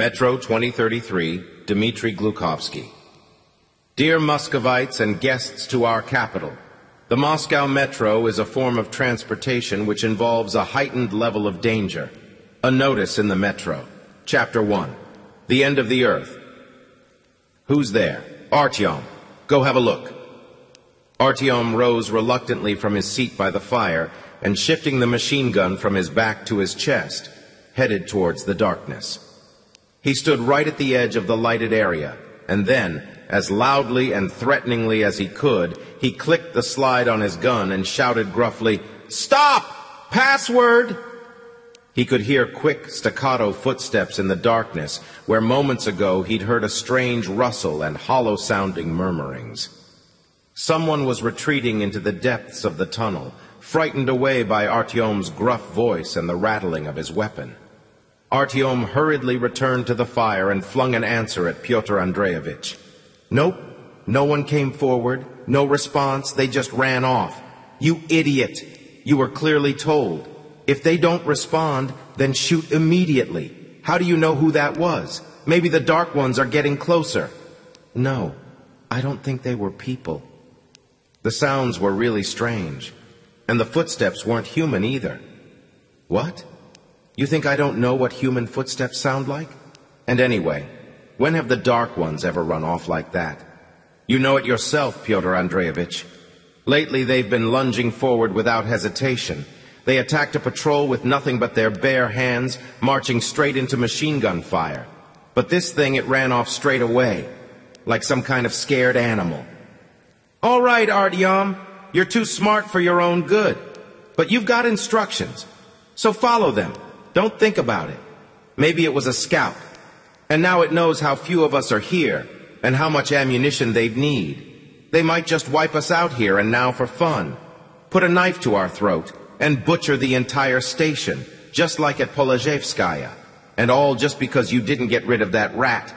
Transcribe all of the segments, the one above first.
Metro 2033, Dmitry Glukhovsky. Dear Muscovites and guests to our capital, the Moscow Metro is a form of transportation which involves a heightened level of danger. A notice in the Metro. Chapter 1. The End of the Earth. Who's there? Artyom. Go have a look. Artyom rose reluctantly from his seat by the fire and, shifting the machine gun from his back to his chest, headed towards the darkness. He stood right at the edge of the lighted area, and then, as loudly and threateningly as he could, he clicked the slide on his gun and shouted gruffly, "Stop! Password!" He could hear quick, staccato footsteps in the darkness, where moments ago he'd heard a strange rustle and hollow-sounding murmurings. Someone was retreating into the depths of the tunnel, frightened away by Artyom's gruff voice and the rattling of his weapon. Artyom hurriedly returned to the fire and flung an answer at Pyotr Andreevich. "Nope. No one came forward. No response. They just ran off. You idiot. You were clearly told. If they don't respond, then shoot immediately. How do you know who that was? Maybe the dark ones are getting closer." "No. I don't think they were people." The sounds were really strange. And the footsteps weren't human either. "What? You think I don't know what human footsteps sound like? And anyway, when have the dark ones ever run off like that? You know it yourself, Pyotr Andreevich. Lately they've been lunging forward without hesitation. They attacked a patrol with nothing but their bare hands, marching straight into machine gun fire. But this thing, it ran off straight away, like some kind of scared animal." "All right, Artyom, you're too smart for your own good. But you've got instructions, so follow them. Don't think about it. Maybe it was a scout, and now it knows how few of us are here and how much ammunition they'd need. They might just wipe us out here and now for fun, put a knife to our throat and butcher the entire station, just like at Polezhayevskaya, and all just because you didn't get rid of that rat.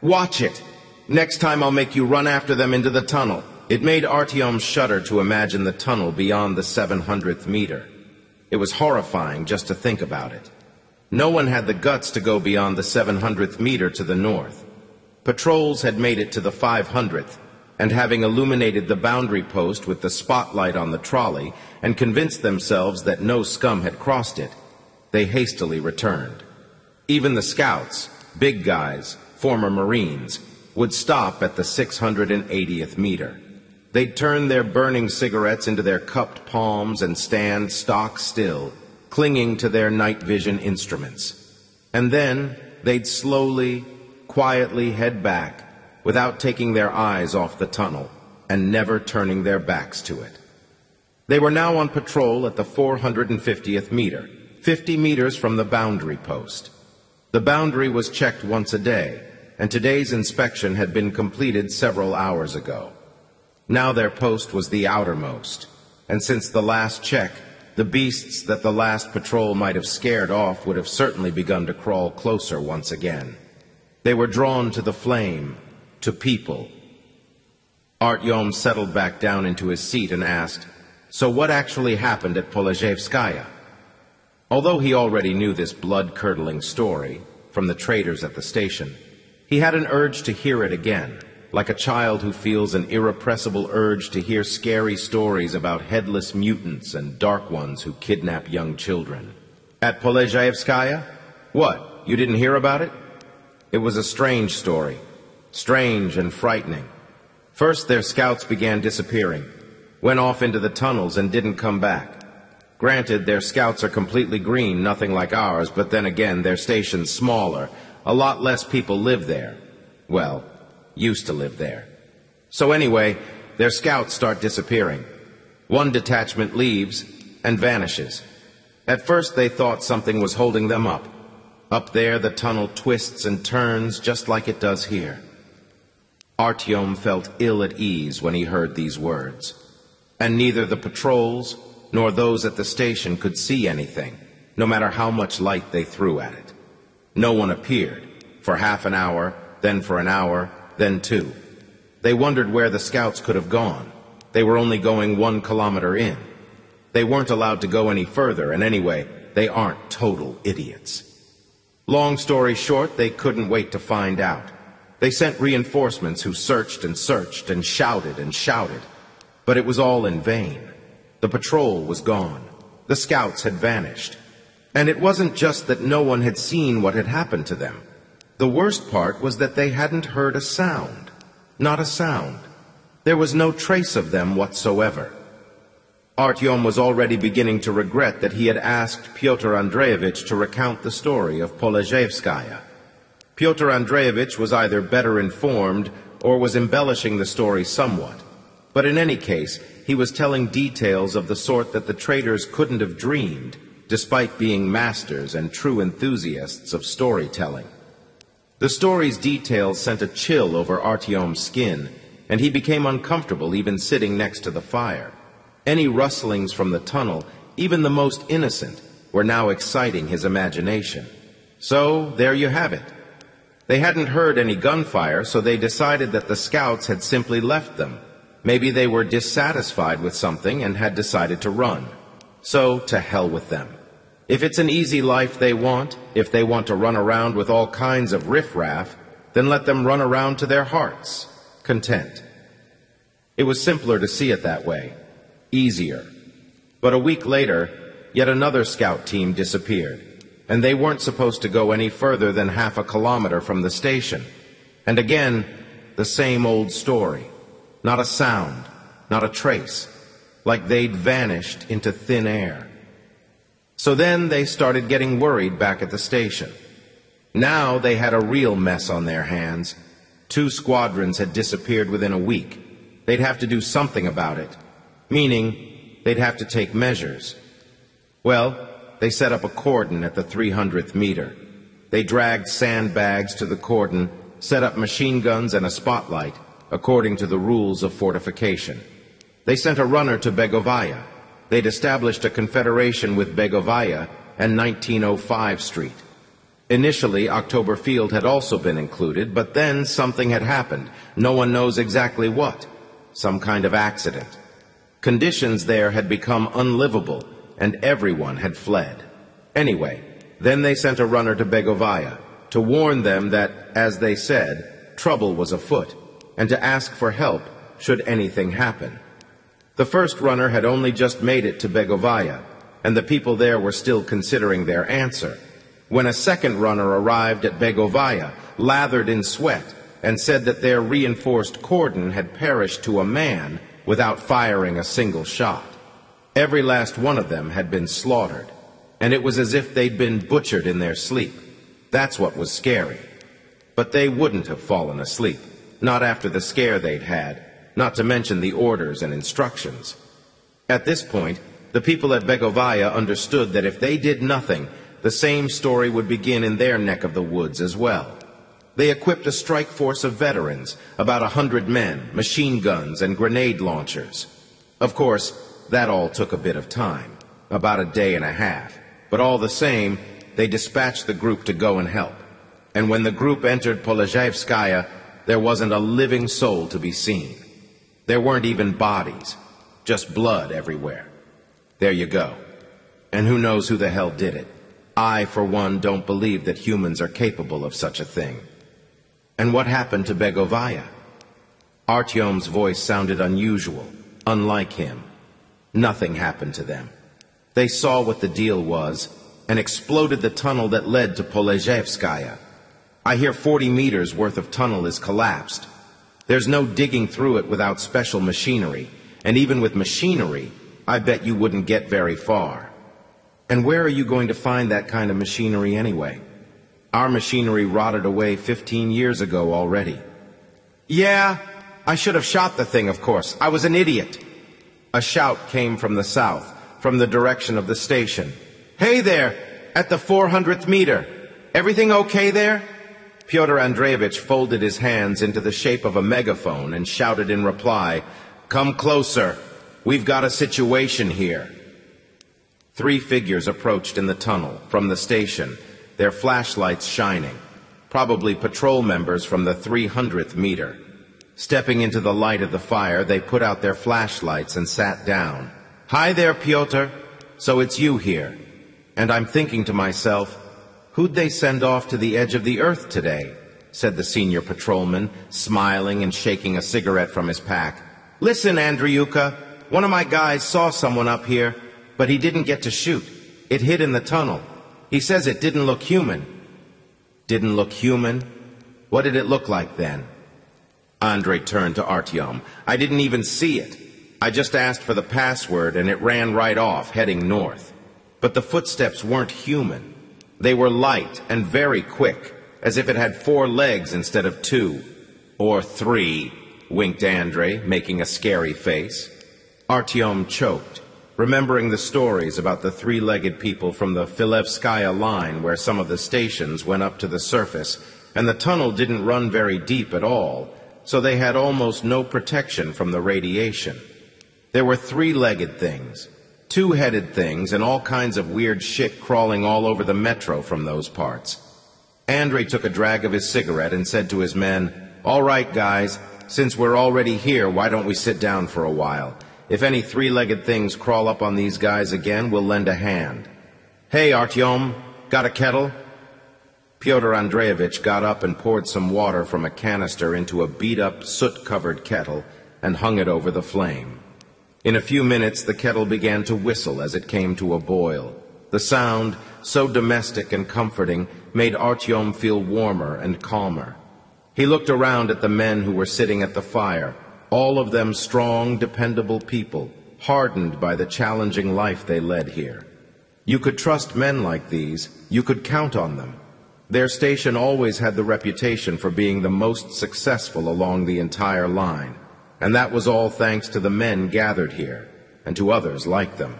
Watch it. Next time I'll make you run after them into the tunnel." It made Artyom shudder to imagine the tunnel beyond the 700th meter. It was horrifying just to think about it. No one had the guts to go beyond the 700th meter to the north. Patrols had made it to the 500th, and having illuminated the boundary post with the spotlight on the trolley and convinced themselves that no scum had crossed it, they hastily returned. Even the scouts, big guys, former Marines, would stop at the 680th meter. They'd turn their burning cigarettes into their cupped palms and stand stock still, clinging to their night vision instruments. And then they'd slowly, quietly head back, without taking their eyes off the tunnel and never turning their backs to it. They were now on patrol at the 450th meter, 50 meters from the boundary post. The boundary was checked once a day, and today's inspection had been completed several hours ago. Now their post was the outermost, and since the last check, the beasts that the last patrol might have scared off would have certainly begun to crawl closer once again. They were drawn to the flame, to people. Artyom settled back down into his seat and asked, "So what actually happened at Polezhayevskaya?" Although he already knew this blood-curdling story from the traders at the station, he had an urge to hear it again, like a child who feels an irrepressible urge to hear scary stories about headless mutants and dark ones who kidnap young children. "At Polezhayevskaya? What, you didn't hear about it? It was a strange story. Strange and frightening. First their scouts began disappearing, went off into the tunnels and didn't come back. Granted, their scouts are completely green, nothing like ours, but then again their station's smaller, a lot less people live there. Well, used to live there. So anyway, their scouts start disappearing. One detachment leaves and vanishes. At first they thought something was holding them up. Up there the tunnel twists and turns just like it does here." Artyom felt ill at ease when he heard these words. And neither the patrols nor those at the station could see anything, no matter how much light they threw at it. No one appeared, for half an hour, then for an hour, then two. They wondered where the scouts could have gone. They were only going 1 kilometer in. They weren't allowed to go any further, and anyway, they aren't total idiots. Long story short, they couldn't wait to find out. They sent reinforcements who searched and searched and shouted and shouted. But it was all in vain. The patrol was gone. The scouts had vanished. And it wasn't just that no one had seen what had happened to them. The worst part was that they hadn't heard a sound. Not a sound. There was no trace of them whatsoever. Artyom was already beginning to regret that he had asked Pyotr Andreevich to recount the story of Polezhayevskaya. Pyotr Andreevich was either better informed or was embellishing the story somewhat. But in any case, he was telling details of the sort that the traders couldn't have dreamed, despite being masters and true enthusiasts of storytelling. The story's details sent a chill over Artyom's skin, and he became uncomfortable even sitting next to the fire. Any rustlings from the tunnel, even the most innocent, were now exciting his imagination. So, there you have it. They hadn't heard any gunfire, so they decided that the scouts had simply left them. Maybe they were dissatisfied with something and had decided to run. So, to hell with them. If it's an easy life they want, if they want to run around with all kinds of riffraff, then let them run around to their hearts, content. It was simpler to see it that way, easier. But a week later, yet another scout team disappeared, and they weren't supposed to go any further than half a kilometer from the station. And again, the same old story. Not a sound, not a trace, like they'd vanished into thin air. So then they started getting worried back at the station. Now they had a real mess on their hands. 2 squadrons had disappeared within a week. They'd have to do something about it, meaning they'd have to take measures. Well, they set up a cordon at the 300th meter. They dragged sandbags to the cordon, set up machine guns and a spotlight, according to the rules of fortification. They sent a runner to Begovaya. They'd established a confederation with Begovaya and 1905 Street. Initially, October Field had also been included, but then something had happened. No one knows exactly what. Some kind of accident. Conditions there had become unlivable, and everyone had fled. Anyway, then they sent a runner to Begovaya to warn them that, as they said, trouble was afoot, and to ask for help should anything happen. The first runner had only just made it to Begovaya, and the people there were still considering their answer, when a second runner arrived at Begovaya, lathered in sweat, and said that their reinforced cordon had perished to a man without firing a single shot. Every last one of them had been slaughtered, and it was as if they'd been butchered in their sleep. That's what was scary. But they wouldn't have fallen asleep, not after the scare they'd had, not to mention the orders and instructions. At this point, the people at Begovaya understood that if they did nothing, the same story would begin in their neck of the woods as well. They equipped a strike force of veterans, about 100 men, machine guns, and grenade launchers. Of course, that all took a bit of time, about a day and a half. But all the same, they dispatched the group to go and help. And when the group entered Polezhayevskaya, there wasn't a living soul to be seen. There weren't even bodies, just blood everywhere. There you go. And who knows who the hell did it? I, for one, don't believe that humans are capable of such a thing. And what happened to Begovaya? Artyom's voice sounded unusual, unlike him. Nothing happened to them. They saw what the deal was, and exploded the tunnel that led to Polezhayevskaya. I hear 40 meters worth of tunnel is collapsed. There's no digging through it without special machinery, and even with machinery, I bet you wouldn't get very far. And where are you going to find that kind of machinery anyway? Our machinery rotted away 15 years ago already. Yeah, I should have shot the thing, of course. I was an idiot. A shout came from the south, from the direction of the station. Hey there, at the 400th meter. Everything okay there? Pyotr Andreevich folded his hands into the shape of a megaphone and shouted in reply, "Come closer. We've got a situation here." 3 figures approached in the tunnel, from the station, their flashlights shining, probably patrol members from the 300th meter. Stepping into the light of the fire, they put out their flashlights and sat down. "Hi there, Pyotr. So it's you here." And I'm thinking to myself, "Who'd they send off to the edge of the earth today?" said the senior patrolman, smiling and shaking a cigarette from his pack. "Listen, Andreyuka, one of my guys saw someone up here, but he didn't get to shoot. It hid in the tunnel. He says it didn't look human." "Didn't look human? What did it look like then?" Andrei turned to Artyom. "I didn't even see it. I just asked for the password and it ran right off, heading north. But the footsteps weren't human. They were light and very quick, as if it had 4 legs instead of 2. Or 3, winked Andrei, making a scary face. Artyom choked, remembering the stories about the 3-legged people from the Filevskaya line where some of the stations went up to the surface, and the tunnel didn't run very deep at all, so they had almost no protection from the radiation. There were 3-legged things, 2-headed things, and all kinds of weird shit crawling all over the metro from those parts. Andrei took a drag of his cigarette and said to his men, "All right, guys, since we're already here, why don't we sit down for a while? If any 3-legged things crawl up on these guys again, we'll lend a hand. Hey, Artyom, got a kettle?" Pyotr Andreevich got up and poured some water from a canister into a beat-up, soot-covered kettle and hung it over the flame. In a few minutes, the kettle began to whistle as it came to a boil. The sound, so domestic and comforting, made Artyom feel warmer and calmer. He looked around at the men who were sitting at the fire, all of them strong, dependable people, hardened by the challenging life they led here. You could trust men like these. You could count on them. Their station always had the reputation for being the most successful along the entire line, and that was all thanks to the men gathered here, and to others like them.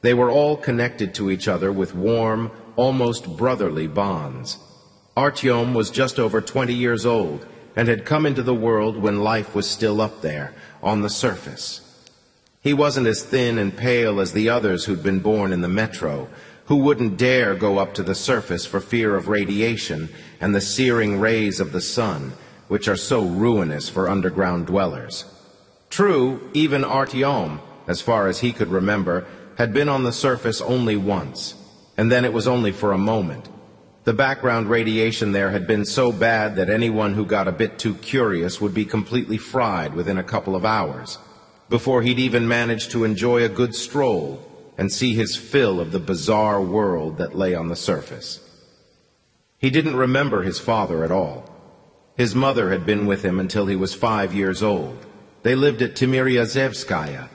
They were all connected to each other with warm, almost brotherly bonds. Artyom was just over 20 years old, and had come into the world when life was still up there, on the surface. He wasn't as thin and pale as the others who'd been born in the metro, who wouldn't dare go up to the surface for fear of radiation and the searing rays of the sun, which are so ruinous for underground dwellers. True, even Artyom, as far as he could remember, had been on the surface only once, and then it was only for a moment. The background radiation there had been so bad that anyone who got a bit too curious would be completely fried within a couple of hours, before he'd even managed to enjoy a good stroll and see his fill of the bizarre world that lay on the surface. He didn't remember his father at all. His mother had been with him until he was 5 years old. They lived at Timiryazevskaya.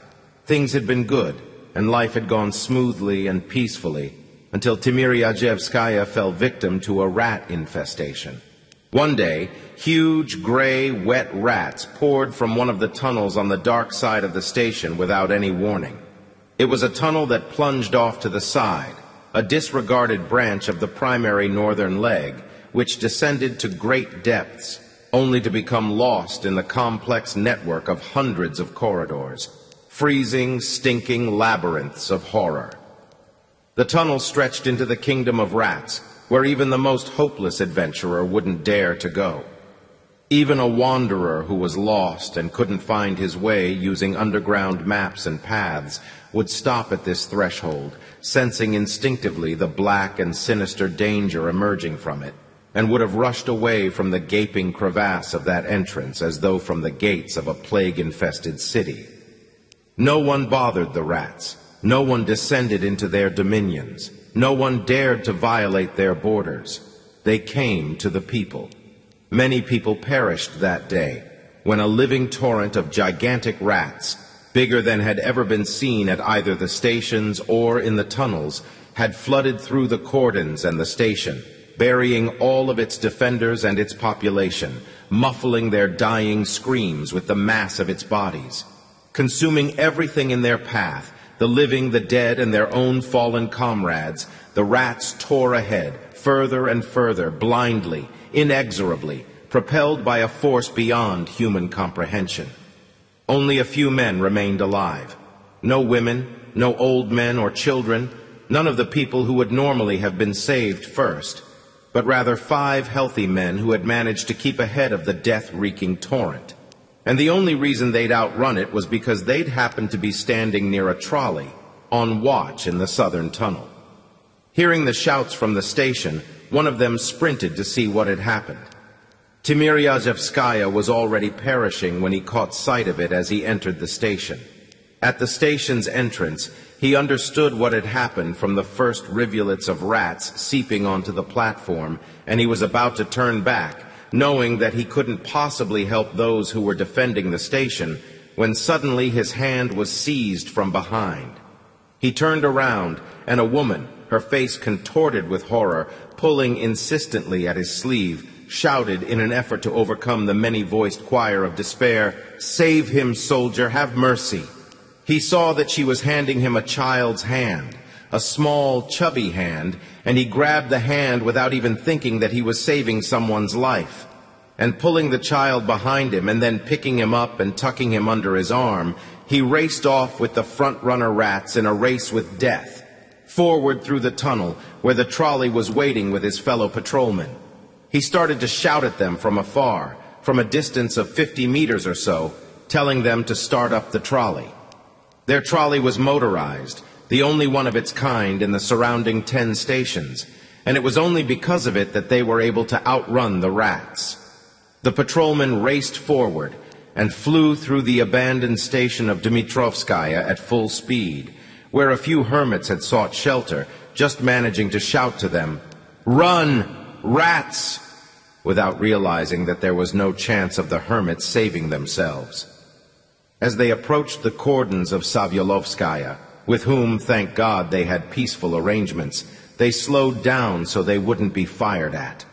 Things had been good, and life had gone smoothly and peacefully, until Timiryazevskaya fell victim to a rat infestation. One day, huge, gray, wet rats poured from one of the tunnels on the dark side of the station without any warning. It was a tunnel that plunged off to the side, a disregarded branch of the primary northern leg, which descended to great depths, only to become lost in the complex network of hundreds of corridors, freezing, stinking labyrinths of horror. The tunnel stretched into the kingdom of rats, where even the most hopeless adventurer wouldn't dare to go. Even a wanderer who was lost and couldn't find his way using underground maps and paths would stop at this threshold, sensing instinctively the black and sinister danger emerging from it, and would have rushed away from the gaping crevasse of that entrance as though from the gates of a plague-infested city. No one bothered the rats. No one descended into their dominions. No one dared to violate their borders. They came to the people. Many people perished that day, when a living torrent of gigantic rats, bigger than had ever been seen at either the stations or in the tunnels, had flooded through the cordons and the station, burying all of its defenders and its population, muffling their dying screams with the mass of its bodies, consuming everything in their path, the living, the dead, and their own fallen comrades. The rats tore ahead, further and further, blindly, inexorably, propelled by a force beyond human comprehension. Only a few men remained alive. No women, no old men or children, none of the people who would normally have been saved first, but rather 5 healthy men who had managed to keep ahead of the death-wreaking torrent. And the only reason they'd outrun it was because they'd happened to be standing near a trolley, on watch in the southern tunnel. Hearing the shouts from the station, one of them sprinted to see what had happened. Timiryazevskaya was already perishing when he caught sight of it as he entered the station. At the station's entrance, he understood what had happened from the first rivulets of rats seeping onto the platform, and he was about to turn back, knowing that he couldn't possibly help those who were defending the station, when suddenly his hand was seized from behind. He turned around, and a woman, her face contorted with horror, pulling insistently at his sleeve, shouted in an effort to overcome the many-voiced choir of despair, "Save him, soldier, have mercy!" He saw that she was handing him a child's hand, a small, chubby hand, and he grabbed the hand without even thinking that he was saving someone's life. And pulling the child behind him and then picking him up and tucking him under his arm, he raced off with the front-runner rats in a race with death, forward through the tunnel where the trolley was waiting with his fellow patrolmen. He started to shout at them from afar, from a distance of 50 meters or so, telling them to start up the trolley. Their trolley was motorized, the only one of its kind in the surrounding 10 stations, and it was only because of it that they were able to outrun the rats. The patrolmen raced forward and flew through the abandoned station of Dmitrovskaya at full speed, where a few hermits had sought shelter, just managing to shout to them, "Run, rats!" without realizing that there was no chance of the hermits saving themselves. As they approached the cordons of Savyolovskaya, with whom, thank God, they had peaceful arrangements, they slowed down so they wouldn't be fired at.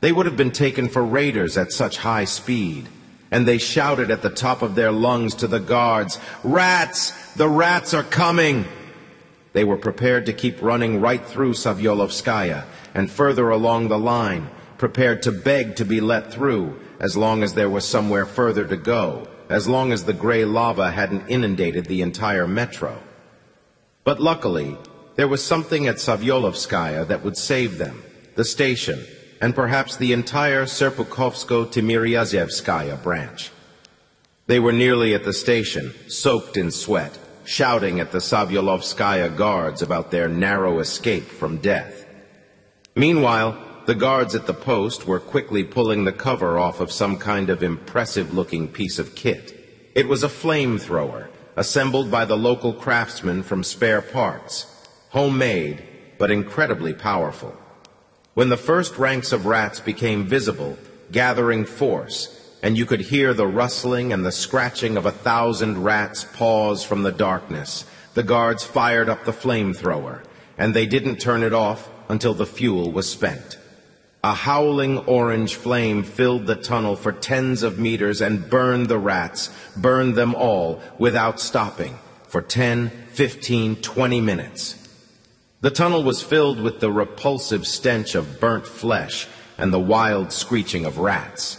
They would have been taken for raiders at such high speed, and they shouted at the top of their lungs to the guards, "Rats! The rats are coming!" They were prepared to keep running right through Savyolovskaya and further along the line, prepared to beg to be let through as long as there was somewhere further to go, as long as the gray lava hadn't inundated the entire metro. But luckily, there was something at Savyolovskaya that would save them, the station, and perhaps the entire Serpukhovsko-Timiryazevskaya branch. They were nearly at the station, soaked in sweat, shouting at the Savyolovskaya guards about their narrow escape from death. Meanwhile, the guards at the post were quickly pulling the cover off of some kind of impressive-looking piece of kit. It was a flamethrower, assembled by the local craftsmen from spare parts, homemade, but incredibly powerful. When the first ranks of rats became visible, gathering force, and you could hear the rustling and the scratching of 1,000 rats' paws from the darkness, the guards fired up the flamethrower, and they didn't turn it off until the fuel was spent. A howling orange flame filled the tunnel for tens of meters and burned the rats, burned them all, without stopping, for 10, 15, 20 minutes. The tunnel was filled with the repulsive stench of burnt flesh and the wild screeching of rats.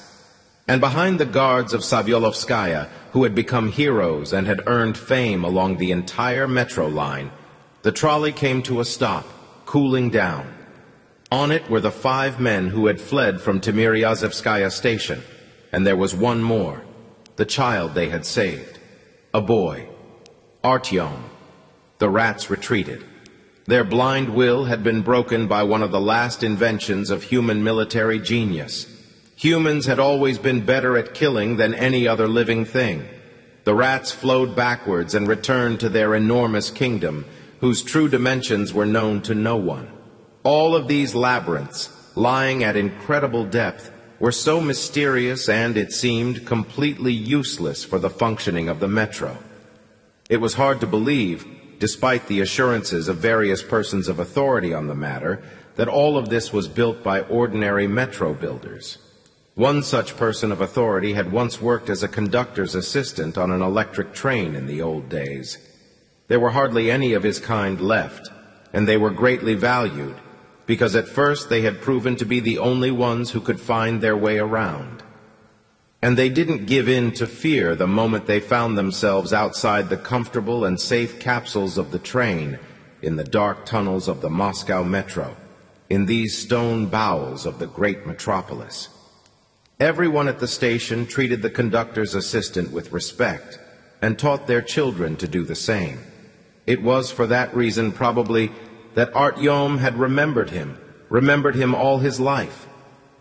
And behind the guards of Savyolovskaya, who had become heroes and had earned fame along the entire metro line, the trolley came to a stop, cooling down. On it were the 5 men who had fled from Timiryazevskaya station, and there was one more, the child they had saved, a boy, Artyom. The rats retreated. Their blind will had been broken by one of the last inventions of human military genius. Humans had always been better at killing than any other living thing. The rats flowed backwards and returned to their enormous kingdom, whose true dimensions were known to no one. All of these labyrinths, lying at incredible depth, were so mysterious and, it seemed, completely useless for the functioning of the metro. It was hard to believe, despite the assurances of various persons of authority on the matter, that all of this was built by ordinary metro builders. One such person of authority had once worked as a conductor's assistant on an electric train in the old days. There were hardly any of his kind left, and they were greatly valued, because at first they had proven to be the only ones who could find their way around. And they didn't give in to fear the moment they found themselves outside the comfortable and safe capsules of the train, in the dark tunnels of the Moscow metro, in these stone bowels of the great metropolis. Everyone at the station treated the conductor's assistant with respect, and taught their children to do the same. It was for that reason, probably, that Artyom had remembered him remembered him all his life,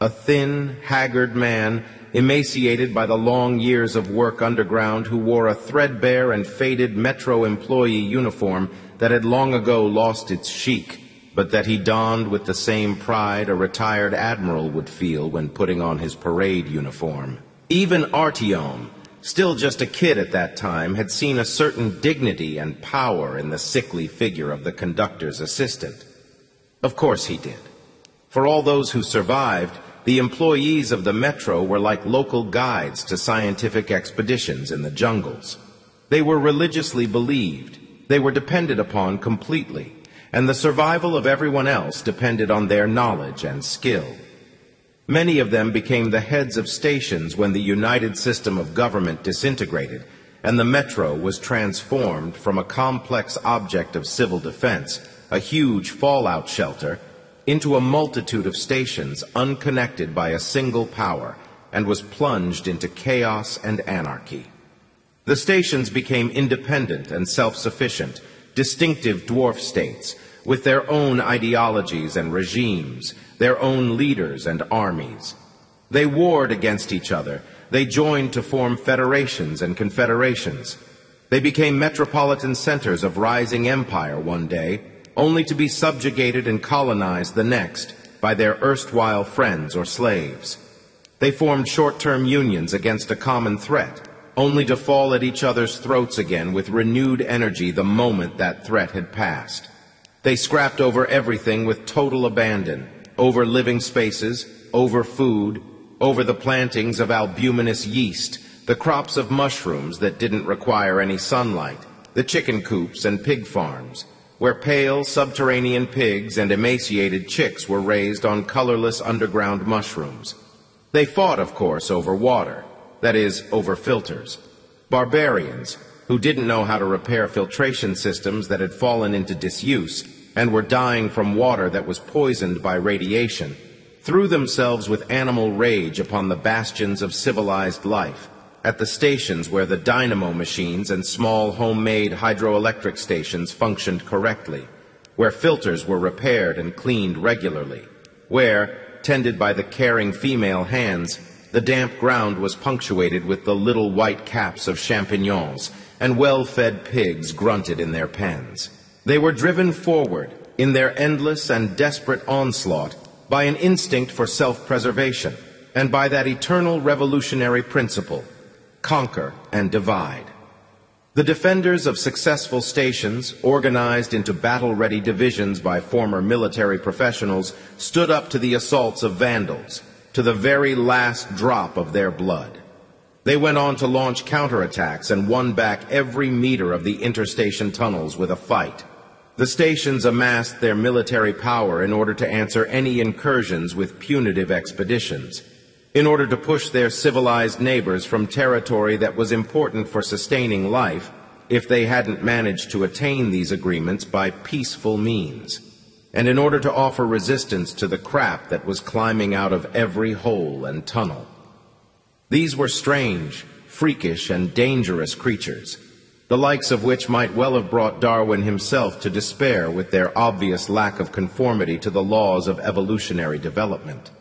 a thin, haggard man, emaciated by the long years of work underground, who wore a threadbare and faded Metro employee uniform that had long ago lost its chic, but that he donned with the same pride a retired admiral would feel when putting on his parade uniform. Even Artyom, still just a kid at that time, had seen a certain dignity and power in the sickly figure of the conductor's assistant. Of course he did. For all those who survived, the employees of the Metro were like local guides to scientific expeditions in the jungles. They were religiously believed, they were depended upon completely, and the survival of everyone else depended on their knowledge and skill. Many of them became the heads of stations when the united system of government disintegrated, and the Metro was transformed from a complex object of civil defense, a huge fallout shelter, into a multitude of stations unconnected by a single power, and was plunged into chaos and anarchy. The stations became independent and self-sufficient, distinctive dwarf states, with their own ideologies and regimes, their own leaders and armies. They warred against each other, they joined to form federations and confederations. They became metropolitan centers of rising empire one day, only to be subjugated and colonized the next by their erstwhile friends or slaves. They formed short-term unions against a common threat, only to fall at each other's throats again with renewed energy the moment that threat had passed. They scrapped over everything with total abandon, over living spaces, over food, over the plantings of albuminous yeast, the crops of mushrooms that didn't require any sunlight, the chicken coops and pig farms, where pale subterranean pigs and emaciated chicks were raised on colorless underground mushrooms. They fought, of course, over water, that is, over filters. Barbarians, who didn't know how to repair filtration systems that had fallen into disuse and were dying from water that was poisoned by radiation, threw themselves with animal rage upon the bastions of civilized life, at the stations where the dynamo machines and small homemade hydroelectric stations functioned correctly, where filters were repaired and cleaned regularly, where, tended by the caring female hands, the damp ground was punctuated with the little white caps of champignons, and well-fed pigs grunted in their pens. They were driven forward, in their endless and desperate onslaught, by an instinct for self-preservation, and by that eternal revolutionary principle, conquer and divide. The defenders of successful stations, organized into battle-ready divisions by former military professionals, stood up to the assaults of vandals, to the very last drop of their blood. They went on to launch counterattacks and won back every meter of the interstation tunnels with a fight. The stations amassed their military power in order to answer any incursions with punitive expeditions, in order to push their civilized neighbors from territory that was important for sustaining life if they hadn't managed to attain these agreements by peaceful means, and in order to offer resistance to the crap that was climbing out of every hole and tunnel. These were strange, freakish, and dangerous creatures, the likes of which might well have brought Darwin himself to despair with their obvious lack of conformity to the laws of evolutionary development.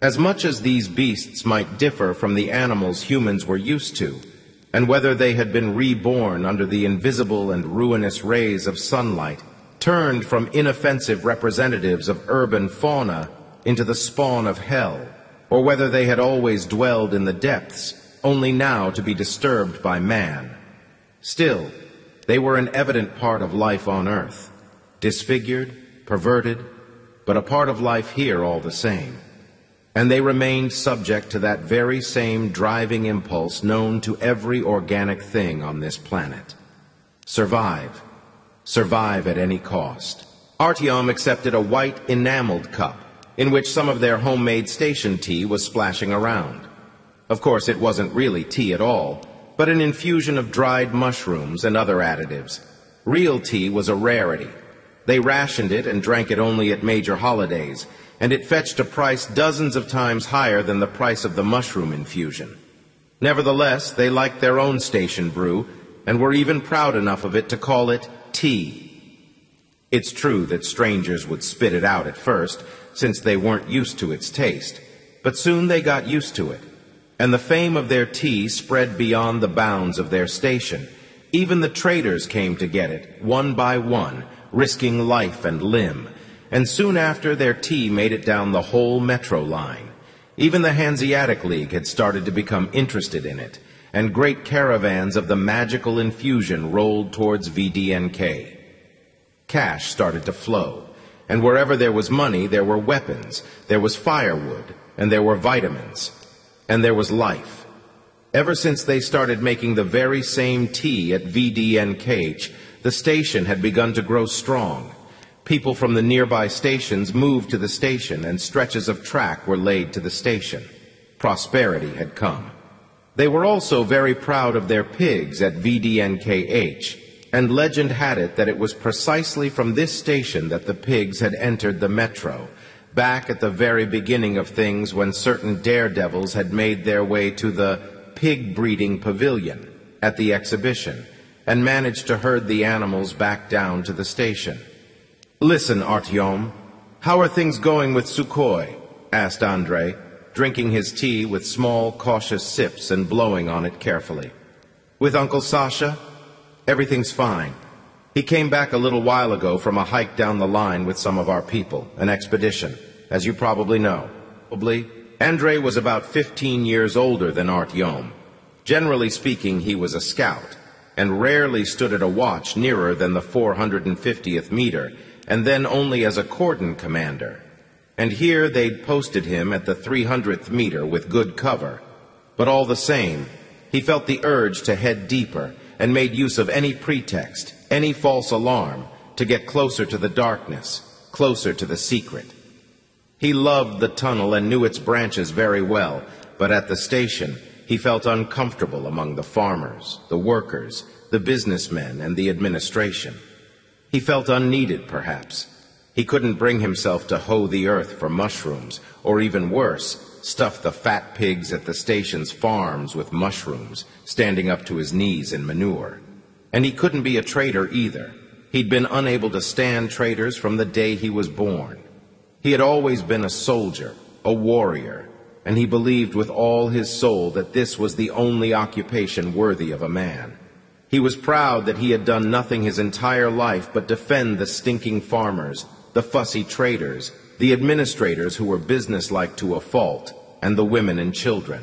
As much as these beasts might differ from the animals humans were used to, and whether they had been reborn under the invisible and ruinous rays of sunlight, turned from inoffensive representatives of urban fauna into the spawn of hell, or whether they had always dwelled in the depths, only now to be disturbed by man, still, they were an evident part of life on Earth, disfigured, perverted, but a part of life here all the same. And they remained subject to that very same driving impulse known to every organic thing on this planet. Survive. Survive at any cost. Artyom accepted a white enameled cup, in which some of their homemade station tea was splashing around. Of course, it wasn't really tea at all, but an infusion of dried mushrooms and other additives. Real tea was a rarity. They rationed it and drank it only at major holidays, and it fetched a price dozens of times higher than the price of the mushroom infusion. Nevertheless, they liked their own station brew, and were even proud enough of it to call it tea. It's true that strangers would spit it out at first, since they weren't used to its taste, but soon they got used to it, and the fame of their tea spread beyond the bounds of their station. Even the traders came to get it, one by one, risking life and limb, and soon after their tea made it down the whole metro line. Even the Hanseatic League had started to become interested in it, and great caravans of the magical infusion rolled towards VDNK. Cash started to flow, and wherever there was money, there were weapons, there was firewood, and there were vitamins, and there was life. Ever since they started making the very same tea at VDNKH, the station had begun to grow strong. People from the nearby stations moved to the station, and stretches of track were laid to the station. Prosperity had come. They were also very proud of their pigs at VDNKH, and legend had it that it was precisely from this station that the pigs had entered the metro, back at the very beginning of things when certain daredevils had made their way to the pig-breeding pavilion at the exhibition, and managed to herd the animals back down to the station. "Listen, Artyom, how are things going with Sukhoi?" asked Andrei, drinking his tea with small, cautious sips and blowing on it carefully. "With Uncle Sasha? Everything's fine. He came back a little while ago from a hike down the line with some of our people, an expedition, as you probably know." Andrei was about 15 years older than Artyom. Generally speaking, he was a scout, and rarely stood at a watch nearer than the 450th meter, and then only as a cordon commander. And here they'd posted him at the 300th meter with good cover. But all the same, he felt the urge to head deeper, and made use of any pretext, any false alarm, to get closer to the darkness, closer to the secret. He loved the tunnel and knew its branches very well, but at the station, he felt uncomfortable among the farmers, the workers, the businessmen, and the administration. He felt unneeded, perhaps. He couldn't bring himself to hoe the earth for mushrooms, or even worse, stuff the fat pigs at the station's farms with mushrooms, standing up to his knees in manure. And he couldn't be a trader either. He'd been unable to stand traders from the day he was born. He had always been a soldier, a warrior, and he believed with all his soul that this was the only occupation worthy of a man. He was proud that he had done nothing his entire life but defend the stinking farmers, the fussy traders, the administrators who were businesslike to a fault, and the women and children.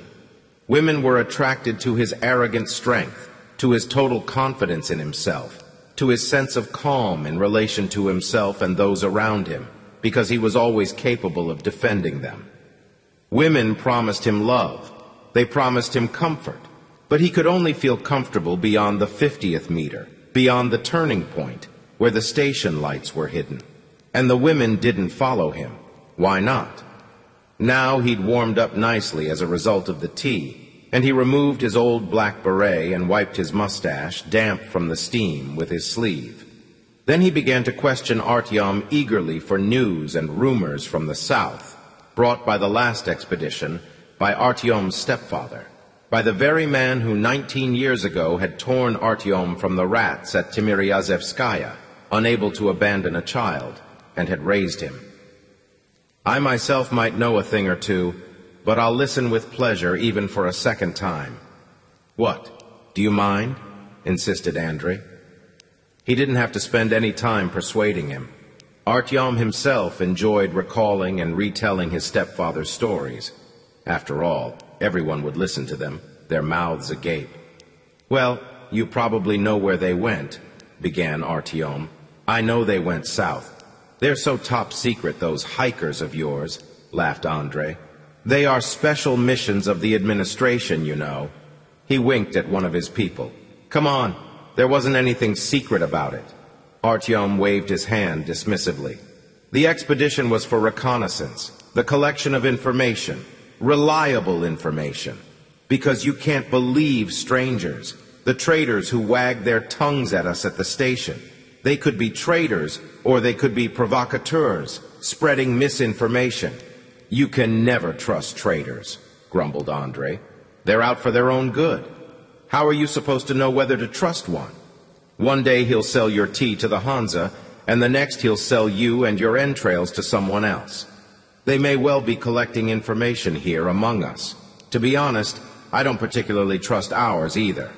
Women were attracted to his arrogant strength, to his total confidence in himself, to his sense of calm in relation to himself and those around him, because he was always capable of defending them. Women promised him love. They promised him comfort. But he could only feel comfortable beyond the 50th meter, beyond the turning point, where the station lights were hidden. And the women didn't follow him. Why not? Now he'd warmed up nicely as a result of the tea, and he removed his old black beret and wiped his mustache, damp from the steam, with his sleeve. Then he began to question Artyom eagerly for news and rumors from the south, brought by the last expedition, by Artyom's stepfather, by the very man who 19 years ago had torn Artyom from the rats at Timiryazevskaya, unable to abandon a child, and had raised him. "I myself might know a thing or two, but I'll listen with pleasure even for a second time." "What? Do you mind?" insisted Andrei. He didn't have to spend any time persuading him. Artyom himself enjoyed recalling and retelling his stepfather's stories. After all, everyone would listen to them, their mouths agape. "Well, you probably know where they went," began Artyom. "I know they went south." "They're so top secret, those hikers of yours," laughed Andrei. "They are special missions of the administration, you know." He winked at one of his people. "Come on, there wasn't anything secret about it." Artyom waved his hand dismissively. "The expedition was for reconnaissance, the collection of information, reliable information, because you can't believe strangers, the traders who wag their tongues at us at the station. They could be traders, or they could be provocateurs, spreading misinformation." "You can never trust traders," grumbled Andrei. "They're out for their own good. How are you supposed to know whether to trust one? One day he'll sell your tea to the Hansa, and the next he'll sell you and your entrails to someone else. They may well be collecting information here among us. To be honest, I don't particularly trust ours either.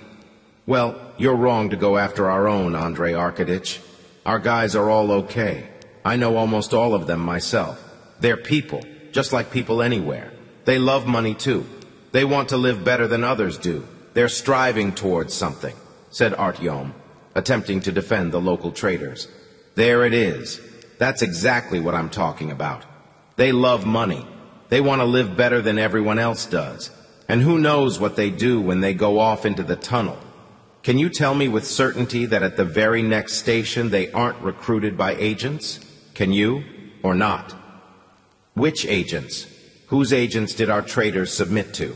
Well, you're wrong to go after our own, Andrei Arkadych. Our guys are all okay. I know almost all of them myself. They're people, just like people anywhere. They love money too. They want to live better than others do. They're striving towards something, said Artyom, attempting to defend the local traders. There it is. That's exactly what I'm talking about. They love money. They want to live better than everyone else does. And who knows what they do when they go off into the tunnel. Can you tell me with certainty that at the very next station they aren't recruited by agents? Can you, or not? Which agents? Whose agents did our traders submit to?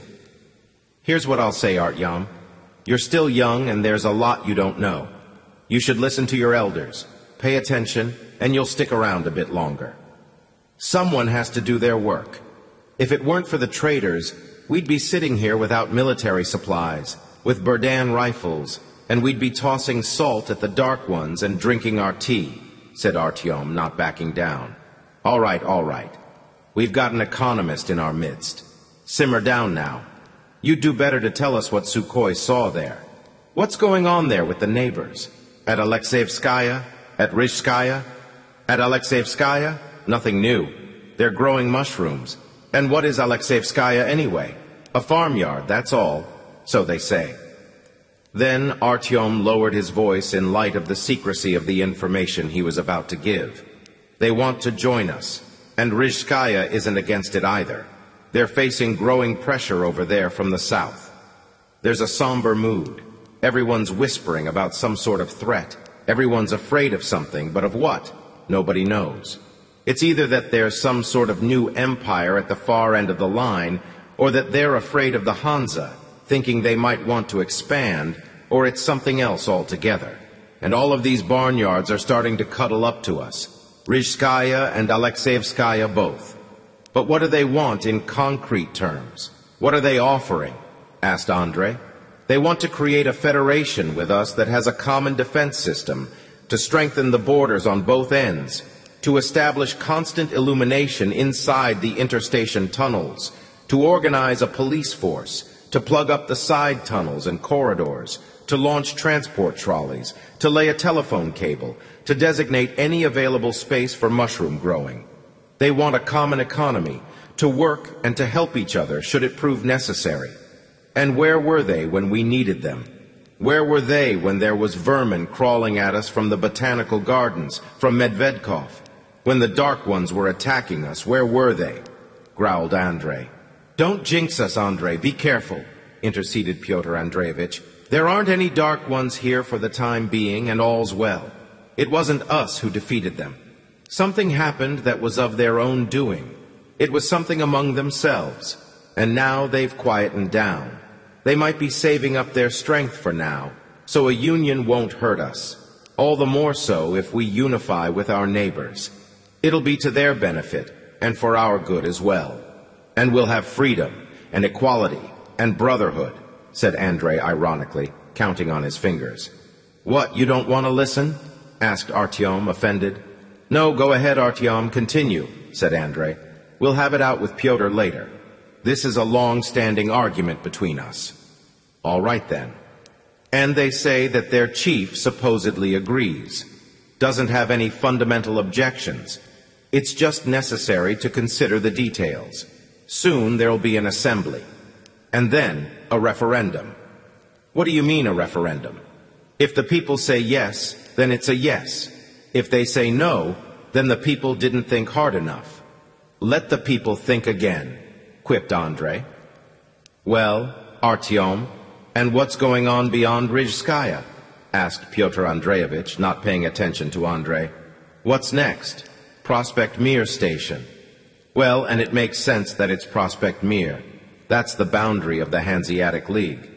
Here's what I'll say, Artyom. You're still young and there's a lot you don't know. You should listen to your elders, pay attention, and you'll stick around a bit longer. Someone has to do their work. If it weren't for the traders, we'd be sitting here without military supplies, with Berdan rifles, and we'd be tossing salt at the dark ones and drinking our tea, said Artyom, not backing down. All right, all right. We've got an economist in our midst. Simmer down now. You'd do better to tell us what Sukhoi saw there. What's going on there with the neighbors? At Alexeyevskaya? At Rizhskaya? At Alexeyevskaya? Nothing new. They're growing mushrooms. And what is Alexeyevskaya anyway? A farmyard, that's all. So they say. Then Artyom lowered his voice in light of the secrecy of the information he was about to give. They want to join us, and Rizhskaya isn't against it either. They're facing growing pressure over there from the south. There's a somber mood. Everyone's whispering about some sort of threat. Everyone's afraid of something, but of what? Nobody knows. It's either that there's some sort of new empire at the far end of the line, or that they're afraid of the Hansa, thinking they might want to expand, or it's something else altogether. And all of these barnyards are starting to cuddle up to us, Rizhskaya and Alexeyevskaya both. But what do they want in concrete terms? What are they offering? Asked Andrei. They want to create a federation with us that has a common defense system, to strengthen the borders on both ends, to establish constant illumination inside the interstation tunnels, to organize a police force, to plug up the side tunnels and corridors, to launch transport trolleys, to lay a telephone cable, to designate any available space for mushroom growing. They want a common economy, to work and to help each other should it prove necessary. And where were they when we needed them? Where were they when there was vermin crawling at us from the botanical gardens, from Medvedkov? When the dark ones were attacking us, where were they? Growled Andrei. Don't jinx us, Andrei. Be careful, interceded Pyotr Andreevich. There aren't any dark ones here for the time being, and all's well. It wasn't us who defeated them. Something happened that was of their own doing. It was something among themselves, and now they've quietened down. They might be saving up their strength for now, so a union won't hurt us. All the more so if we unify with our neighbors. It'll be to their benefit, and for our good as well. And we'll have freedom, and equality, and brotherhood, said Andrei ironically, counting on his fingers. What, you don't want to listen? Asked Artyom, offended. No, go ahead, Artyom, continue, said Andrei. We'll have it out with Pyotr later. This is a long-standing argument between us. All right, then. And they say that their chief supposedly agrees, doesn't have any fundamental objections. It's just necessary to consider the details. Soon there'll be an assembly, and then a referendum. What do you mean, a referendum? If the people say yes, then it's a yes. If they say no, then the people didn't think hard enough. Let the people think again, quipped Andrei. Well, Artyom, and what's going on beyond Rizhskaya? Asked Pyotr Andreevich, not paying attention to Andrei. What's next? Prospect Mir station. Well, and it makes sense that it's Prospect Mir. That's the boundary of the Hanseatic League.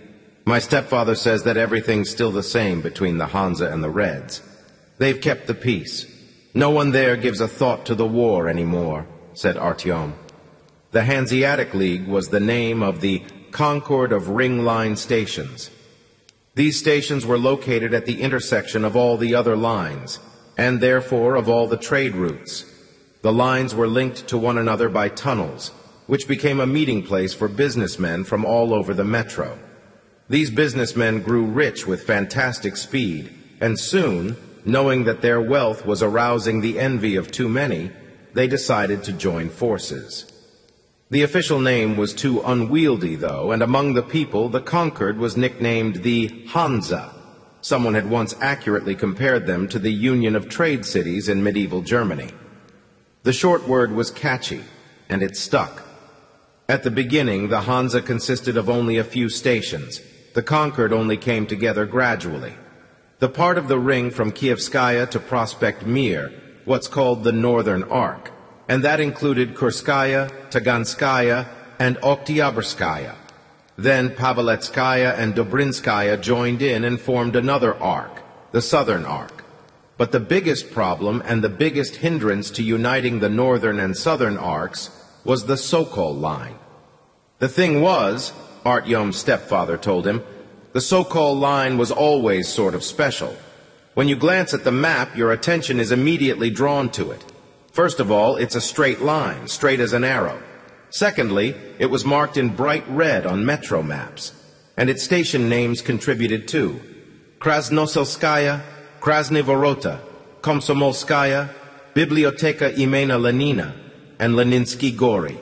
My stepfather says that everything's still the same between the Hansa and the Reds. They've kept the peace. No one there gives a thought to the war anymore, said Artyom. The Hanseatic League was the name of the Concord of Ring Line stations. These stations were located at the intersection of all the other lines, and therefore of all the trade routes. The lines were linked to one another by tunnels, which became a meeting place for businessmen from all over the metro. These businessmen grew rich with fantastic speed, and soon, knowing that their wealth was arousing the envy of too many, they decided to join forces. The official name was too unwieldy, though, and among the people, the conquered was nicknamed the Hansa. Someone had once accurately compared them to the Union of Trade Cities in medieval Germany. The short word was catchy, and it stuck. At the beginning, the Hansa consisted of only a few stations. The conquered only came together gradually. The part of the ring from Kievskaya to Prospect Mir, what's called the Northern Arc, and that included Kurskaya, Taganskaya, and Oktyabrskaya. Then Paveletskaya and Dobrinskaya joined in and formed another arc, the Southern Arc. But the biggest problem and the biggest hindrance to uniting the Northern and Southern Arcs was the Sokol line. The thing was, Artyom's stepfather told him, the Sokol line was always sort of special. When you glance at the map, your attention is immediately drawn to it. First of all, it's a straight line, straight as an arrow. Secondly, it was marked in bright red on metro maps, and its station names contributed too: Krasnoselskaya, Krasny Vorota, Komsomolskaya, Biblioteka Imena Lenina, and Leninsky Gori.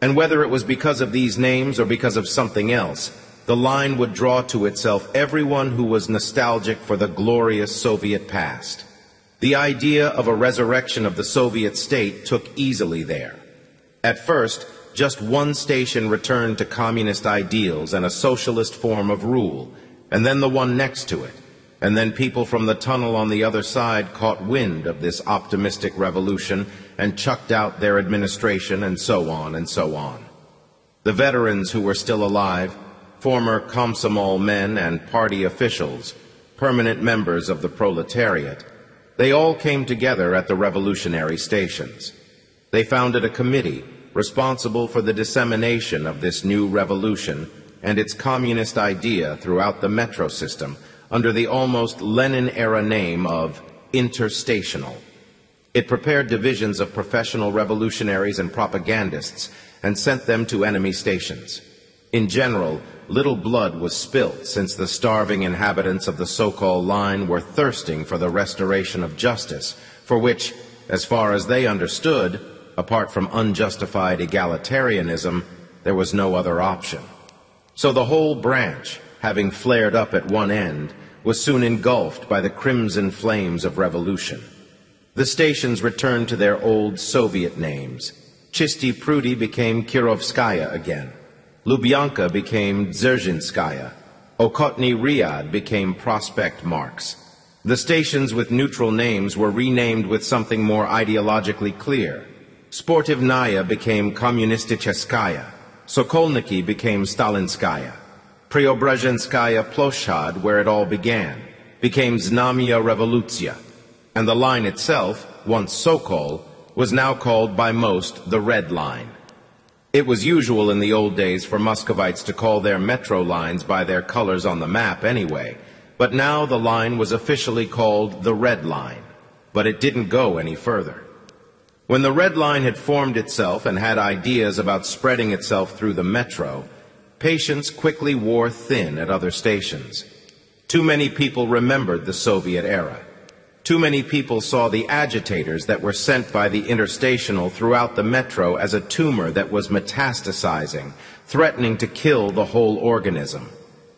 And whether it was because of these names or because of something else, the line would draw to itself everyone who was nostalgic for the glorious Soviet past. The idea of a resurrection of the Soviet state took easily there. At first, just one station returned to communist ideals and a socialist form of rule, and then the one next to it, and then people from the tunnel on the other side caught wind of this optimistic revolution and chucked out their administration, and so on and so on. The veterans who were still alive, former Komsomol men and party officials, permanent members of the proletariat, they all came together at the revolutionary stations. They founded a committee responsible for the dissemination of this new revolution and its communist idea throughout the metro system under the almost Lenin-era name of Interstational. It prepared divisions of professional revolutionaries and propagandists and sent them to enemy stations. In general, little blood was spilt, since the starving inhabitants of the Sokol line were thirsting for the restoration of justice, for which, as far as they understood, apart from unjustified egalitarianism, there was no other option. So the whole branch, having flared up at one end, was soon engulfed by the crimson flames of revolution. The stations returned to their old Soviet names. Chisty Prudy became Kirovskaya again. Lubyanka became Dzerzhinskaya. Okhotny Ryad became Prospect Marx. The stations with neutral names were renamed with something more ideologically clear. Sportivnaya became Kommunisticheskaya. Sokolniki became Stalinskaya. Preobrazhenskaya Ploshad, where it all began, became Znamya Revolutsya. And the line itself, once Sokol, was now called by most the Red Line. It was usual in the old days for Muscovites to call their metro lines by their colors on the map anyway, but now the line was officially called the Red Line, but it didn't go any further. When the Red Line had formed itself and had ideas about spreading itself through the metro, patience quickly wore thin at other stations. Too many people remembered the Soviet era. Too many people saw the agitators that were sent by the interstational throughout the metro as a tumor that was metastasizing, threatening to kill the whole organism.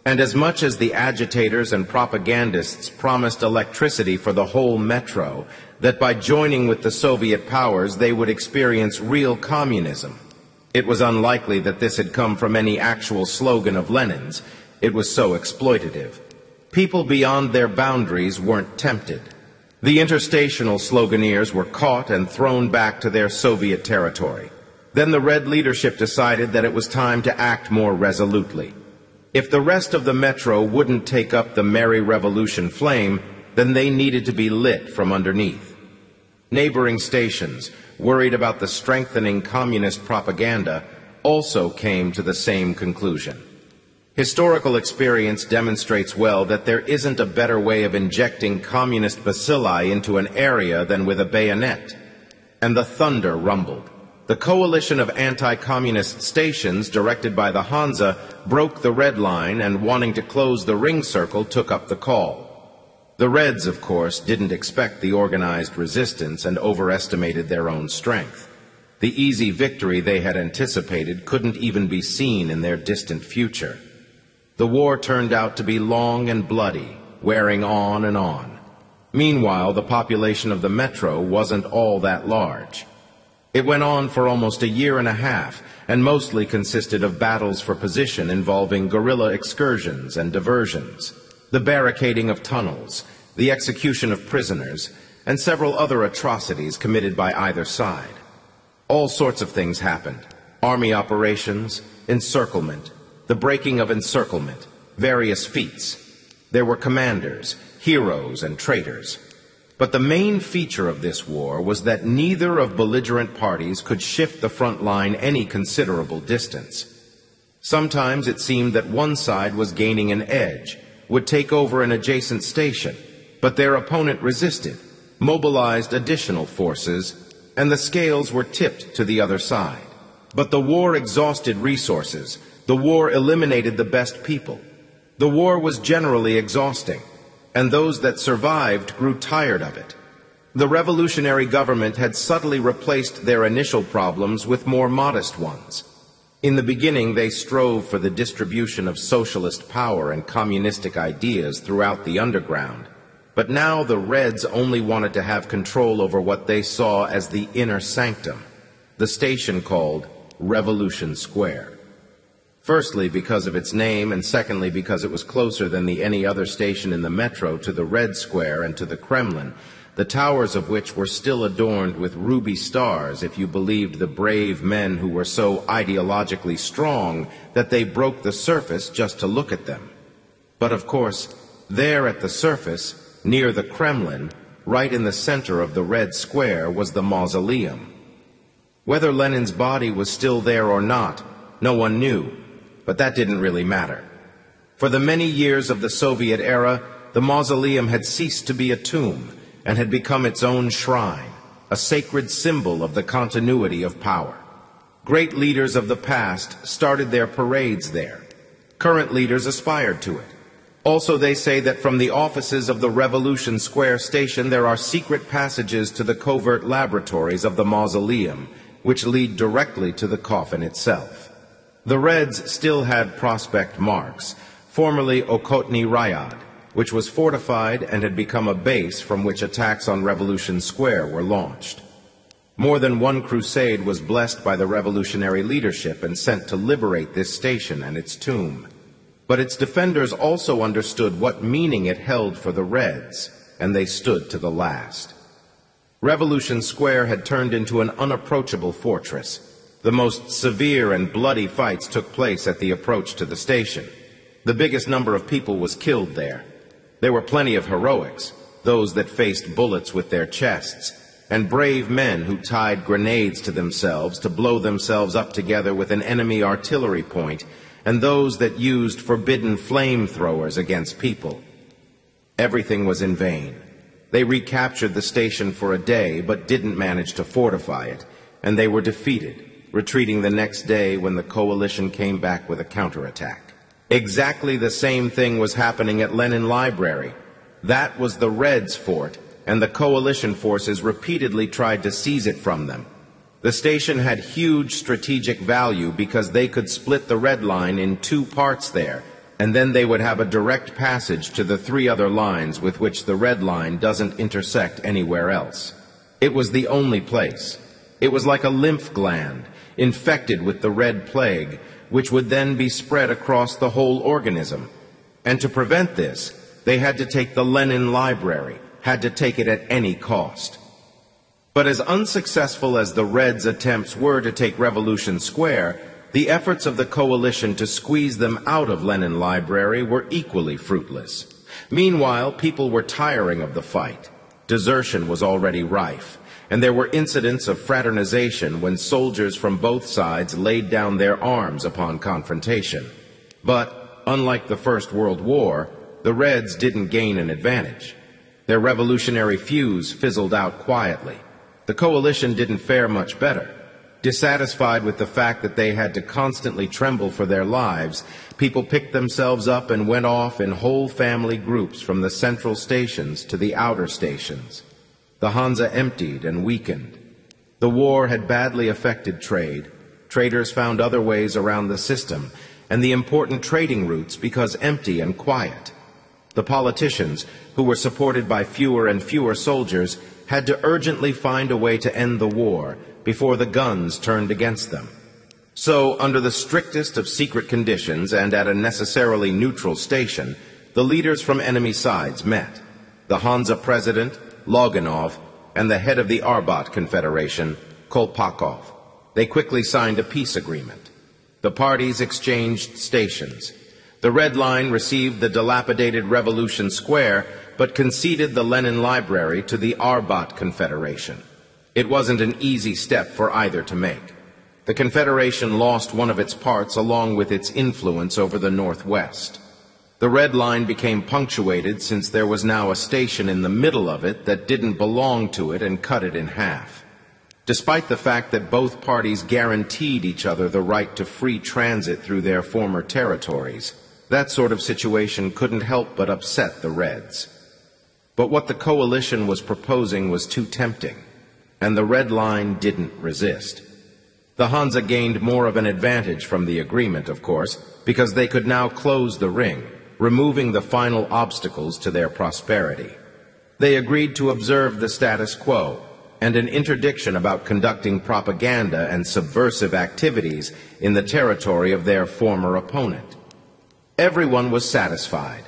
And as much as the agitators and propagandists promised electricity for the whole metro, that by joining with the Soviet powers they would experience real communism, it was unlikely that this had come from any actual slogan of Lenin's. It was so exploitative. People beyond their boundaries weren't tempted. The interstational sloganeers were caught and thrown back to their Soviet territory. Then the Red leadership decided that it was time to act more resolutely. If the rest of the metro wouldn't take up the merry revolution flame, then they needed to be lit from underneath. Neighboring stations, worried about the strengthening communist propaganda, also came to the same conclusion. Historical experience demonstrates well that there isn't a better way of injecting communist bacilli into an area than with a bayonet. and the thunder rumbled. The coalition of anti-communist stations directed by the Hansa broke the Red Line and, wanting to close the ring circle, took up the call. The Reds, of course, didn't expect the organized resistance and overestimated their own strength. The easy victory they had anticipated couldn't even be seen in their distant future. The war turned out to be long and bloody, wearing on and on. Meanwhile, the population of the Metro wasn't all that large. It went on for almost a year and a half, and mostly consisted of battles for position involving guerrilla excursions and diversions, the barricading of tunnels, the execution of prisoners, and several other atrocities committed by either side. All sorts of things happened. Army operations, encirclement, the breaking of encirclement, various feats. There were commanders, heroes, and traitors. But the main feature of this war was that neither of belligerent parties could shift the front line any considerable distance. Sometimes it seemed that one side was gaining an edge, would take over an adjacent station, but their opponent resisted, mobilized additional forces, and the scales were tipped to the other side. But the war exhausted resources. The war eliminated the best people. The war was generally exhausting, and those that survived grew tired of it. The revolutionary government had subtly replaced their initial problems with more modest ones. In the beginning, they strove for the distribution of socialist power and communistic ideas throughout the underground, but now the Reds only wanted to have control over what they saw as the inner sanctum, the station called Revolution Square. Firstly, because of its name, and secondly, because it was closer than any other station in the Metro to the Red Square and to the Kremlin, the towers of which were still adorned with ruby stars, if you believed the brave men who were so ideologically strong that they broke the surface just to look at them. But of course, there at the surface, near the Kremlin, right in the center of the Red Square, was the mausoleum. Whether Lenin's body was still there or not, no one knew, but that didn't really matter. For the many years of the Soviet era, the mausoleum had ceased to be a tomb, and had become its own shrine, a sacred symbol of the continuity of power. Great leaders of the past started their parades there. Current leaders aspired to it. Also, they say that from the offices of the Revolution Square station there are secret passages to the covert laboratories of the mausoleum, which lead directly to the coffin itself. The Reds still had Prospect Marx, formerly Okhotny Ryad, which was fortified and had become a base from which attacks on Revolution Square were launched. More than one crusade was blessed by the revolutionary leadership and sent to liberate this station and its tomb. But its defenders also understood what meaning it held for the Reds, and they stood to the last. Revolution Square had turned into an unapproachable fortress. The most severe and bloody fights took place at the approach to the station. The biggest number of people was killed there. There were plenty of heroics, those that faced bullets with their chests, and brave men who tied grenades to themselves to blow themselves up together with an enemy artillery point, and those that used forbidden flamethrowers against people. Everything was in vain. They recaptured the station for a day, but didn't manage to fortify it, and they were defeated, retreating the next day when the coalition came back with a counterattack. Exactly the same thing was happening at Lenin Library. That was the Reds' fort, and the coalition forces repeatedly tried to seize it from them. The station had huge strategic value because they could split the Red Line in two parts there, and then they would have a direct passage to the three other lines with which the Red Line doesn't intersect anywhere else. It was the only place. It was like a lymph gland, infected with the Red Plague, which would then be spread across the whole organism. And to prevent this, they had to take the Lenin Library, had to take it at any cost. But as unsuccessful as the Reds' attempts were to take Revolution Square, the efforts of the coalition to squeeze them out of Lenin Library were equally fruitless. Meanwhile, people were tiring of the fight. Desertion was already rife, and there were incidents of fraternization when soldiers from both sides laid down their arms upon confrontation. But, unlike the First World War, the Reds didn't gain an advantage. Their revolutionary fuse fizzled out quietly. The coalition didn't fare much better. Dissatisfied with the fact that they had to constantly tremble for their lives, people picked themselves up and went off in whole family groups from the central stations to the outer stations. The Hansa emptied and weakened. The war had badly affected trade. Traders found other ways around the system and the important trading routes because empty and quiet. The politicians, who were supported by fewer and fewer soldiers, had to urgently find a way to end the war before the guns turned against them. So, under the strictest of secret conditions and at a necessarily neutral station, the leaders from enemy sides met. The Hansa president, Loganov, and the head of the Arbat Confederation, Kolpakov. They quickly signed a peace agreement. The parties exchanged stations. The Red Line received the dilapidated Revolution Square, but conceded the Lenin Library to the Arbat Confederation. It wasn't an easy step for either to make. The Confederation lost one of its parts along with its influence over the Northwest. The Red Line became punctuated since there was now a station in the middle of it that didn't belong to it and cut it in half. Despite the fact that both parties guaranteed each other the right to free transit through their former territories, that sort of situation couldn't help but upset the Reds. But what the coalition was proposing was too tempting, and the Red Line didn't resist. The Hansa gained more of an advantage from the agreement, of course, because they could now close the ring, removing the final obstacles to their prosperity. They agreed to observe the status quo, and an interdiction about conducting propaganda and subversive activities in the territory of their former opponent. Everyone was satisfied,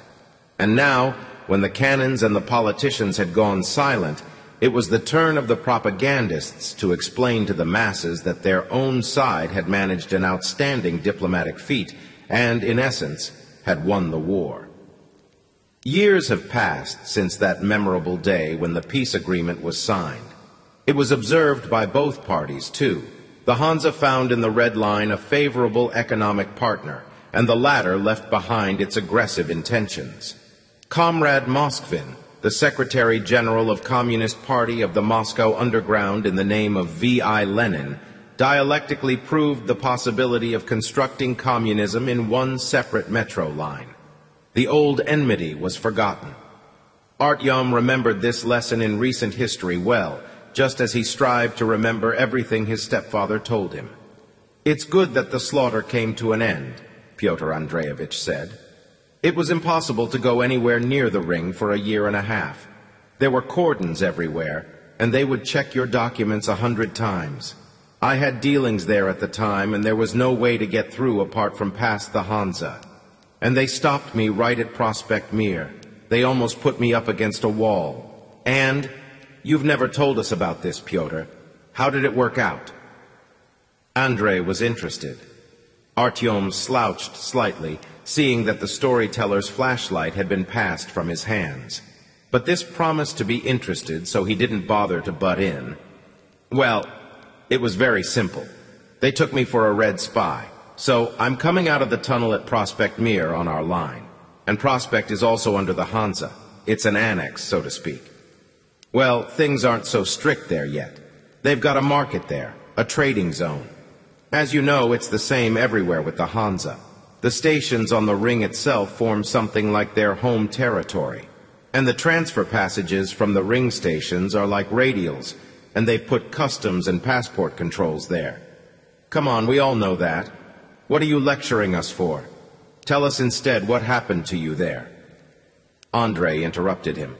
and now, when the cannons and the politicians had gone silent, it was the turn of the propagandists to explain to the masses that their own side had managed an outstanding diplomatic feat and, in essence, had won the war. Years have passed since that memorable day when the peace agreement was signed. It was observed by both parties, too. The Hansa found in the Red Line a favorable economic partner, and the latter left behind its aggressive intentions. Comrade Moskvin, the Secretary General of Communist Party of the Moscow Underground in the name of V.I. Lenin, dialectically proved the possibility of constructing communism in one separate metro line. The old enmity was forgotten. Artyom remembered this lesson in recent history well, just as he strived to remember everything his stepfather told him. "It's good that the slaughter came to an end," Pyotr Andreevich said. It was impossible to go anywhere near the ring for a year and a half. There were cordons everywhere, and they would check your documents 100 times. I had dealings there at the time, and there was no way to get through apart from past the Hansa. And they stopped me right at Prospect Mir. They almost put me up against a wall. And, you've never told us about this, Pyotr. How did it work out? Andrei was interested. Artyom slouched slightly, seeing that the storyteller's flashlight had been passed from his hands. But this promised to be interested, so he didn't bother to butt in. Well, it was very simple. They took me for a Red spy, so I'm coming out of the tunnel at Prospect Mir on our line. And Prospect is also under the Hansa. It's an annex, so to speak. Well, things aren't so strict there yet. They've got a market there, a trading zone. As you know, it's the same everywhere with the Hansa. The stations on the ring itself form something like their home territory, and the transfer passages from the ring stations are like radials, and they've put customs and passport controls there. Come on, we all know that. What are you lecturing us for? Tell us instead what happened to you there. Andrei interrupted him.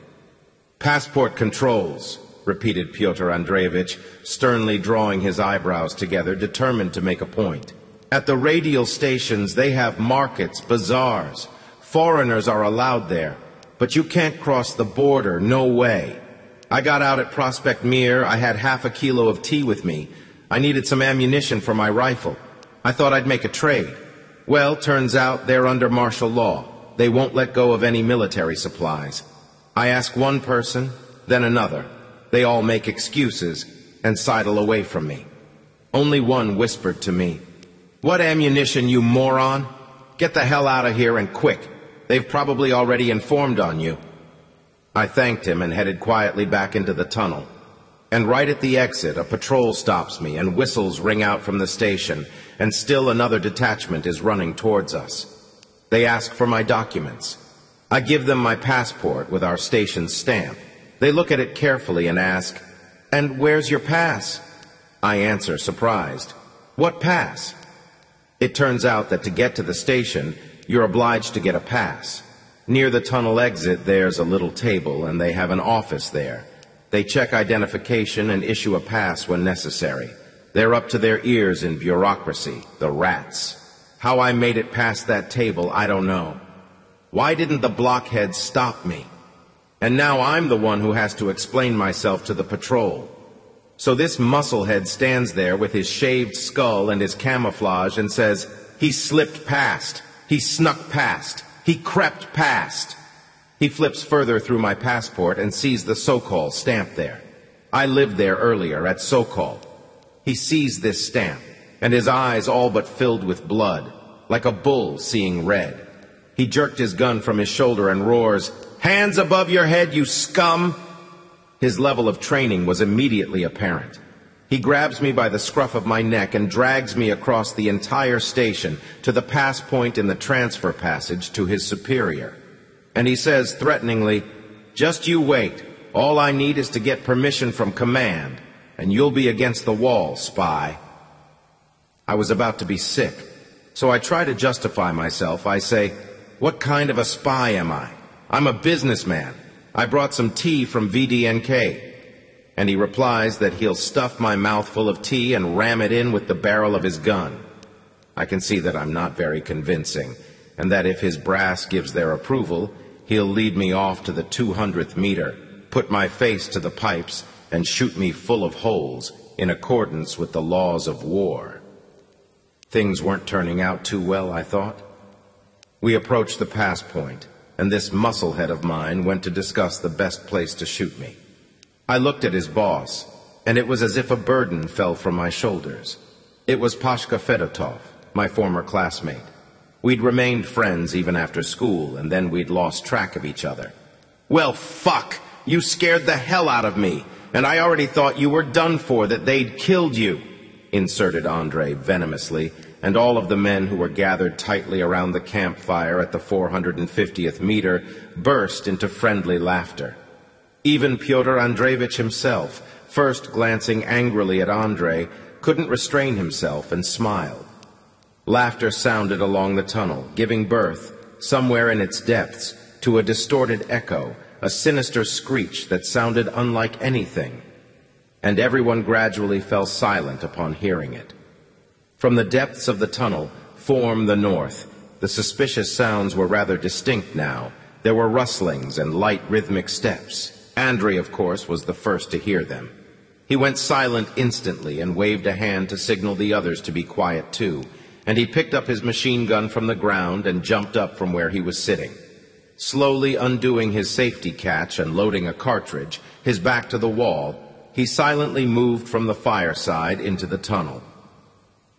Passport controls, repeated Pyotr Andreevich, sternly drawing his eyebrows together, determined to make a point. At the radial stations, they have markets, bazaars. Foreigners are allowed there, but you can't cross the border, no way. I got out at Prospect Mir, I had half a kilo of tea with me. I needed some ammunition for my rifle. I thought I'd make a trade. Well, turns out they're under martial law. They won't let go of any military supplies. I ask one person, then another. They all make excuses and sidle away from me. Only one whispered to me, "What ammunition, you moron? Get the hell out of here and quick. They've probably already informed on you." I thanked him and headed quietly back into the tunnel. And right at the exit, a patrol stops me and whistles ring out from the station, and still another detachment is running towards us. They ask for my documents. I give them my passport with our station's stamp. They look at it carefully and ask, "And where's your pass?" I answer, surprised, "What pass?" It turns out that to get to the station, you're obliged to get a pass. Near the tunnel exit, there's a little table, and they have an office there. They check identification and issue a pass when necessary. They're up to their ears in bureaucracy, the rats. How I made it past that table, I don't know. Why didn't the blockheads stop me? And now I'm the one who has to explain myself to the patrol. So this musclehead stands there with his shaved skull and his camouflage and says, "He slipped past. He snuck past. He crept past." He flips further through my passport and sees the Sokol stamp there. I lived there earlier at Sokol. He sees this stamp, and his eyes all but filled with blood, like a bull seeing red. He jerked his gun from his shoulder and roars, "Hands above your head, you scum!" His level of training was immediately apparent. He grabs me by the scruff of my neck and drags me across the entire station to the pass point in the transfer passage to his superior. And he says threateningly, "Just you wait. All I need is to get permission from command, and you'll be against the wall, spy." I was about to be sick, so I try to justify myself. I say, "What kind of a spy am I? I'm a businessman. I brought some tea from VDNK." And he replies that he'll stuff my mouth full of tea and ram it in with the barrel of his gun. I can see that I'm not very convincing, and that if his brass gives their approval, he'll lead me off to the 200th meter, put my face to the pipes, and shoot me full of holes in accordance with the laws of war. Things weren't turning out too well, I thought. We approached the pass point, and this musclehead of mine went to discuss the best place to shoot me. I looked at his boss, and it was as if a burden fell from my shoulders. It was Pashka Fedotov, my former classmate. We'd remained friends even after school, and then we'd lost track of each other. "Well, fuck! You scared the hell out of me, and I already thought you were done for, that they'd killed you," inserted Andrei venomously, and all of the men who were gathered tightly around the campfire at the 450th meter burst into friendly laughter. Even Pyotr Andreevich himself, first glancing angrily at Andrei, couldn't restrain himself and smiled. Laughter sounded along the tunnel, giving birth, somewhere in its depths, to a distorted echo, a sinister screech that sounded unlike anything, and everyone gradually fell silent upon hearing it. From the depths of the tunnel, form the north, the suspicious sounds were rather distinct now. There were rustlings and light rhythmic steps. Andrei, of course, was the first to hear them. He went silent instantly and waved a hand to signal the others to be quiet too, and he picked up his machine gun from the ground and jumped up from where he was sitting. Slowly undoing his safety catch and loading a cartridge, his back to the wall, he silently moved from the fireside into the tunnel.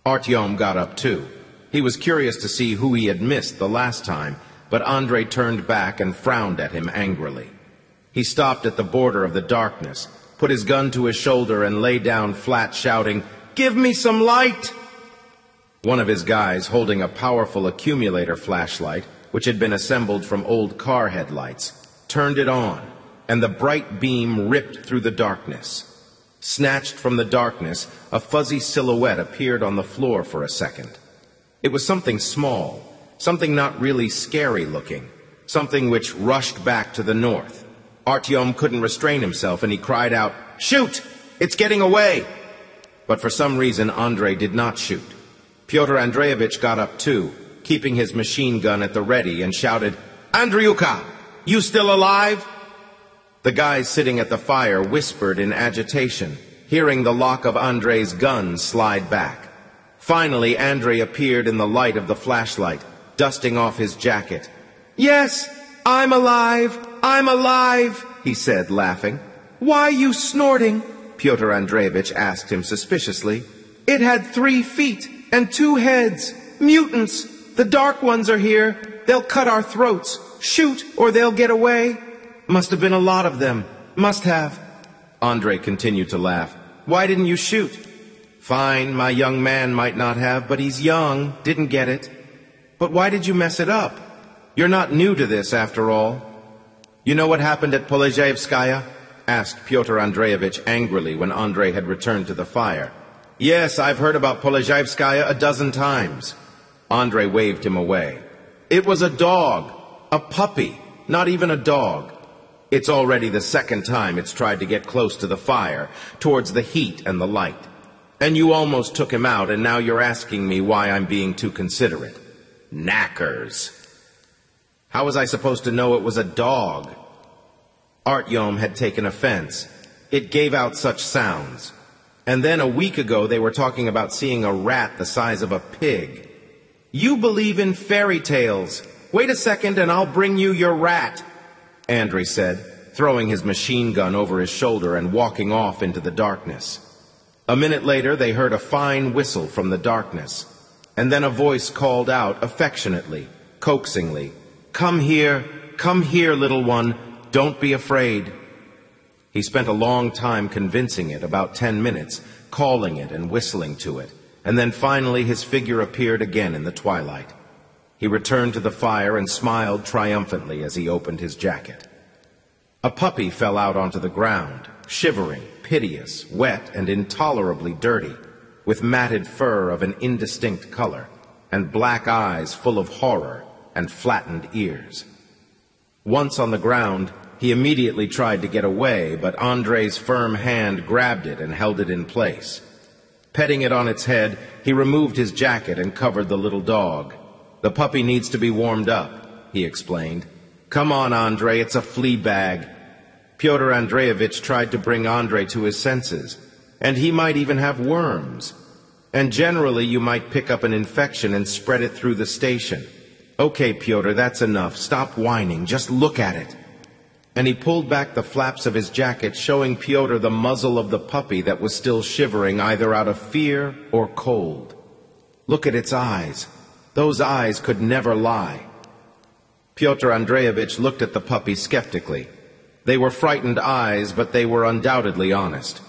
Artyom got up too. He was curious to see who he had missed the last time, but Andrei turned back and frowned at him angrily. He stopped at the border of the darkness, put his gun to his shoulder and lay down flat, shouting, "Give me some light!" One of his guys, holding a powerful accumulator flashlight, which had been assembled from old car headlights, turned it on, and the bright beam ripped through the darkness. Snatched from the darkness, a fuzzy silhouette appeared on the floor for a second. It was something small, something not really scary-looking, something which rushed back to the north. Artyom couldn't restrain himself, and he cried out, "Shoot! It's getting away!" But for some reason, Andrei did not shoot. Pyotr Andreevich got up too, keeping his machine gun at the ready, and shouted, "Andriuka, you still alive?" The guys sitting at the fire whispered in agitation, hearing the lock of Andrei's gun slide back. Finally, Andrei appeared in the light of the flashlight, dusting off his jacket. "Yes, I'm alive, I'm alive," he said, laughing. "Why you snorting?" Pyotr Andreevich asked him suspiciously. "It had 3 feet. And 2 heads. Mutants. The dark ones are here. They'll cut our throats. Shoot, or they'll get away. Must have been a lot of them. Must have." Andrei continued to laugh. Why didn't you shoot? Fine, my young man might not have, but he's young, didn't get it. But why did you mess it up? You're not new to this, after all. You know what happened at Polezhayevskaya? Asked Pyotr Andreevich angrily when Andrei had returned to the fire. Yes, I've heard about Polezhayevskaya a dozen times. Andrei waved him away. It was a dog, a puppy, not even a dog. It's already the second time it's tried to get close to the fire, towards the heat and the light. And you almost took him out, and now you're asking me why I'm being too considerate. Knackers. How was I supposed to know it was a dog? Artyom had taken offense. It gave out such sounds. And then a week ago they were talking about seeing a rat the size of a pig. You believe in fairy tales. Wait a second and I'll bring you your rat, Andrei said, throwing his machine gun over his shoulder and walking off into the darkness. A minute later they heard a fine whistle from the darkness, and then a voice called out affectionately, coaxingly, come here, little one. Don't be afraid. He spent a long time convincing it, about 10 minutes, calling it and whistling to it, and then finally his figure appeared again in the twilight. He returned to the fire and smiled triumphantly as he opened his jacket. A puppy fell out onto the ground, shivering, piteous, wet, and intolerably dirty, with matted fur of an indistinct color, and black eyes full of horror and flattened ears. Once on the ground, he immediately tried to get away, but Andrei's firm hand grabbed it and held it in place. Petting it on its head, he removed his jacket and covered the little dog. The puppy needs to be warmed up, he explained. Come on, Andrei, it's a flea bag. Pyotr Andreevich tried to bring Andrei to his senses, and he might even have worms. And generally, you might pick up an infection and spread it through the station. Okay, Pyotr, that's enough. Stop whining. Just look at it. And he pulled back the flaps of his jacket, showing Pyotr the muzzle of the puppy that was still shivering, either out of fear or cold. Look at its eyes. Those eyes could never lie. Pyotr Andreevich looked at the puppy skeptically. They were frightened eyes, but they were undoubtedly honest.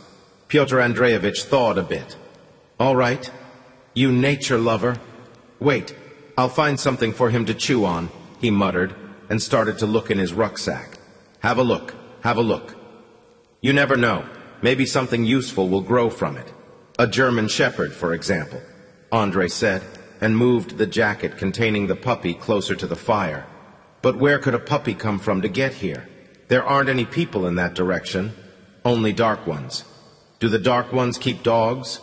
Pyotr Andreevich thawed a bit. All right, you nature lover. Wait. I'll find something for him to chew on, he muttered, and started to look in his rucksack. Have a look, have a look. You never know. Maybe something useful will grow from it. A German shepherd, for example, Andrei said, and moved the jacket containing the puppy closer to the fire. But where could a puppy come from to get here? There aren't any people in that direction, only dark ones. Do the dark ones keep dogs?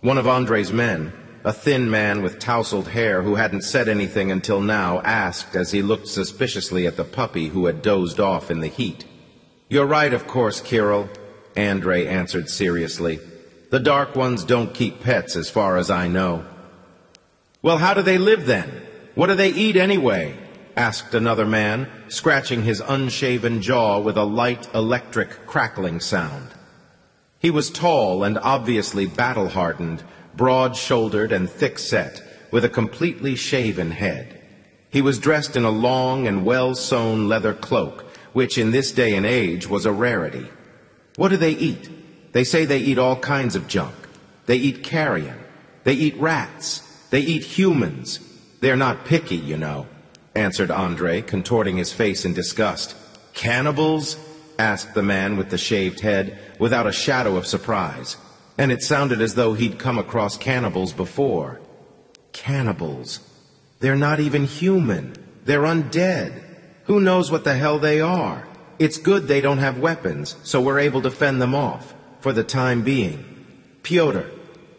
One of Andrei's men, a thin man with tousled hair who hadn't said anything until now, asked as he looked suspiciously at the puppy who had dozed off in the heat. You're right, of course, Kirill, Andrei answered seriously. The dark ones don't keep pets as far as I know. Well, how do they live then? What do they eat anyway? Asked another man, scratching his unshaven jaw with a light electric crackling sound. He was tall and obviously battle-hardened, broad-shouldered and thick-set, with a completely shaven head. He was dressed in a long and well-sewn leather cloak, which in this day and age was a rarity. What do they eat? They say they eat all kinds of junk. They eat carrion. They eat rats. They eat humans. They're not picky, you know, answered Andrei, contorting his face in disgust. Cannibals? Asked the man with the shaved head, without a shadow of surprise. And it sounded as though he'd come across cannibals before. Cannibals. They're not even human. They're undead. Who knows what the hell they are? It's good they don't have weapons, so we're able to fend them off, for the time being. Pyotr,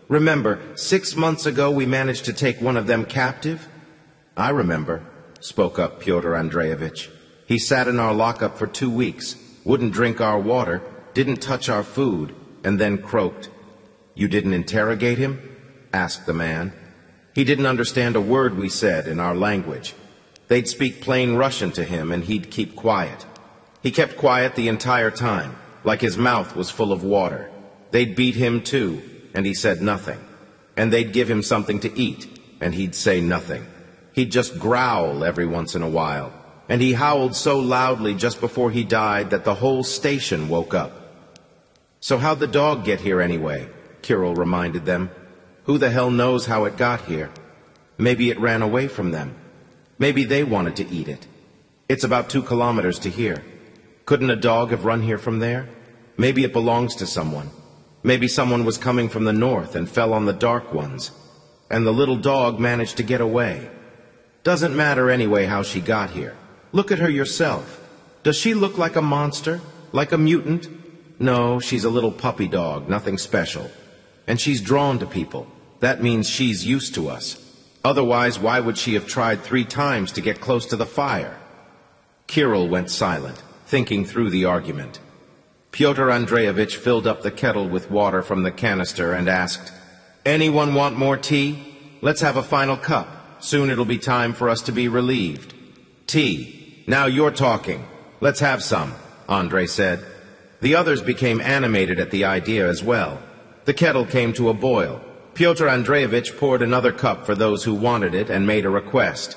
remember, 6 months ago we managed to take one of them captive? I remember, spoke up Pyotr Andreevich. He sat in our lockup for 2 weeks, wouldn't drink our water, didn't touch our food, and then croaked. You didn't interrogate him? Asked the man. He didn't understand a word we said in our language. They'd speak plain Russian to him, and he'd keep quiet. He kept quiet the entire time, like his mouth was full of water. They'd beat him too, and he said nothing. And they'd give him something to eat, and he'd say nothing. He'd just growl every once in a while, and he howled so loudly just before he died that the whole station woke up. So how'd the dog get here anyway? Kirill reminded them. Who the hell knows how it got here? Maybe it ran away from them. Maybe they wanted to eat it. It's about 2 kilometers to here. Couldn't a dog have run here from there? Maybe it belongs to someone. Maybe someone was coming from the north and fell on the dark ones. And the little dog managed to get away. Doesn't matter anyway how she got here. Look at her yourself. Does she look like a monster? Like a mutant? No, she's a little puppy dog, nothing special. And she's drawn to people. That means she's used to us. Otherwise, why would she have tried 3 times to get close to the fire? Kirill went silent, thinking through the argument. Pyotr Andreevich filled up the kettle with water from the canister and asked, "Anyone want more tea? Let's have a final cup. Soon it'll be time for us to be relieved." "Tea. Now you're talking. Let's have some," Andrei said. The others became animated at the idea as well. The kettle came to a boil. Pyotr Andreevich poured another cup for those who wanted it and made a request.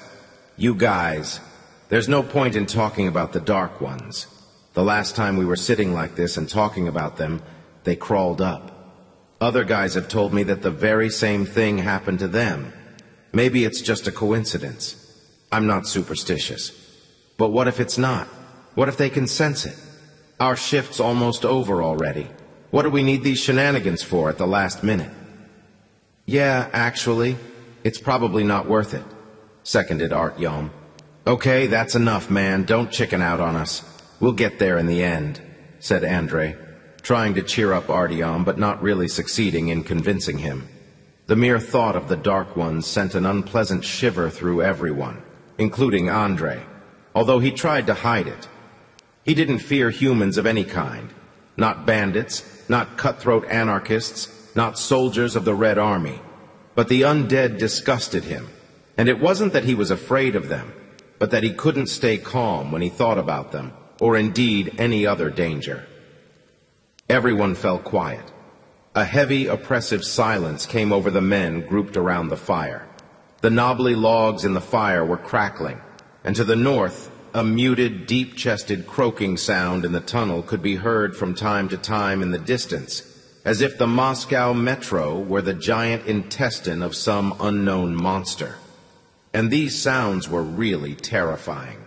"You guys, there's no point in talking about the dark ones. The last time we were sitting like this and talking about them, they crawled up. Other guys have told me that the very same thing happened to them. Maybe it's just a coincidence. I'm not superstitious. But what if it's not? What if they can sense it? Our shift's almost over already. What do we need these shenanigans for at the last minute?" "Yeah, actually, it's probably not worth it," seconded Artyom. "Okay, that's enough, man. Don't chicken out on us. We'll get there in the end," said Andrei, trying to cheer up Artyom but not really succeeding in convincing him. The mere thought of the Dark Ones sent an unpleasant shiver through everyone, including Andrei, although he tried to hide it. He didn't fear humans of any kind. Not bandits, not cutthroat anarchists, not soldiers of the Red Army. But the undead disgusted him, and it wasn't that he was afraid of them, but that he couldn't stay calm when he thought about them, or indeed any other danger. Everyone fell quiet. A heavy, oppressive silence came over the men grouped around the fire. The knobbly logs in the fire were crackling, and to the north, a muted, deep-chested croaking sound in the tunnel could be heard from time to time in the distance, as if the Moscow Metro were the giant intestine of some unknown monster. And these sounds were really terrifying.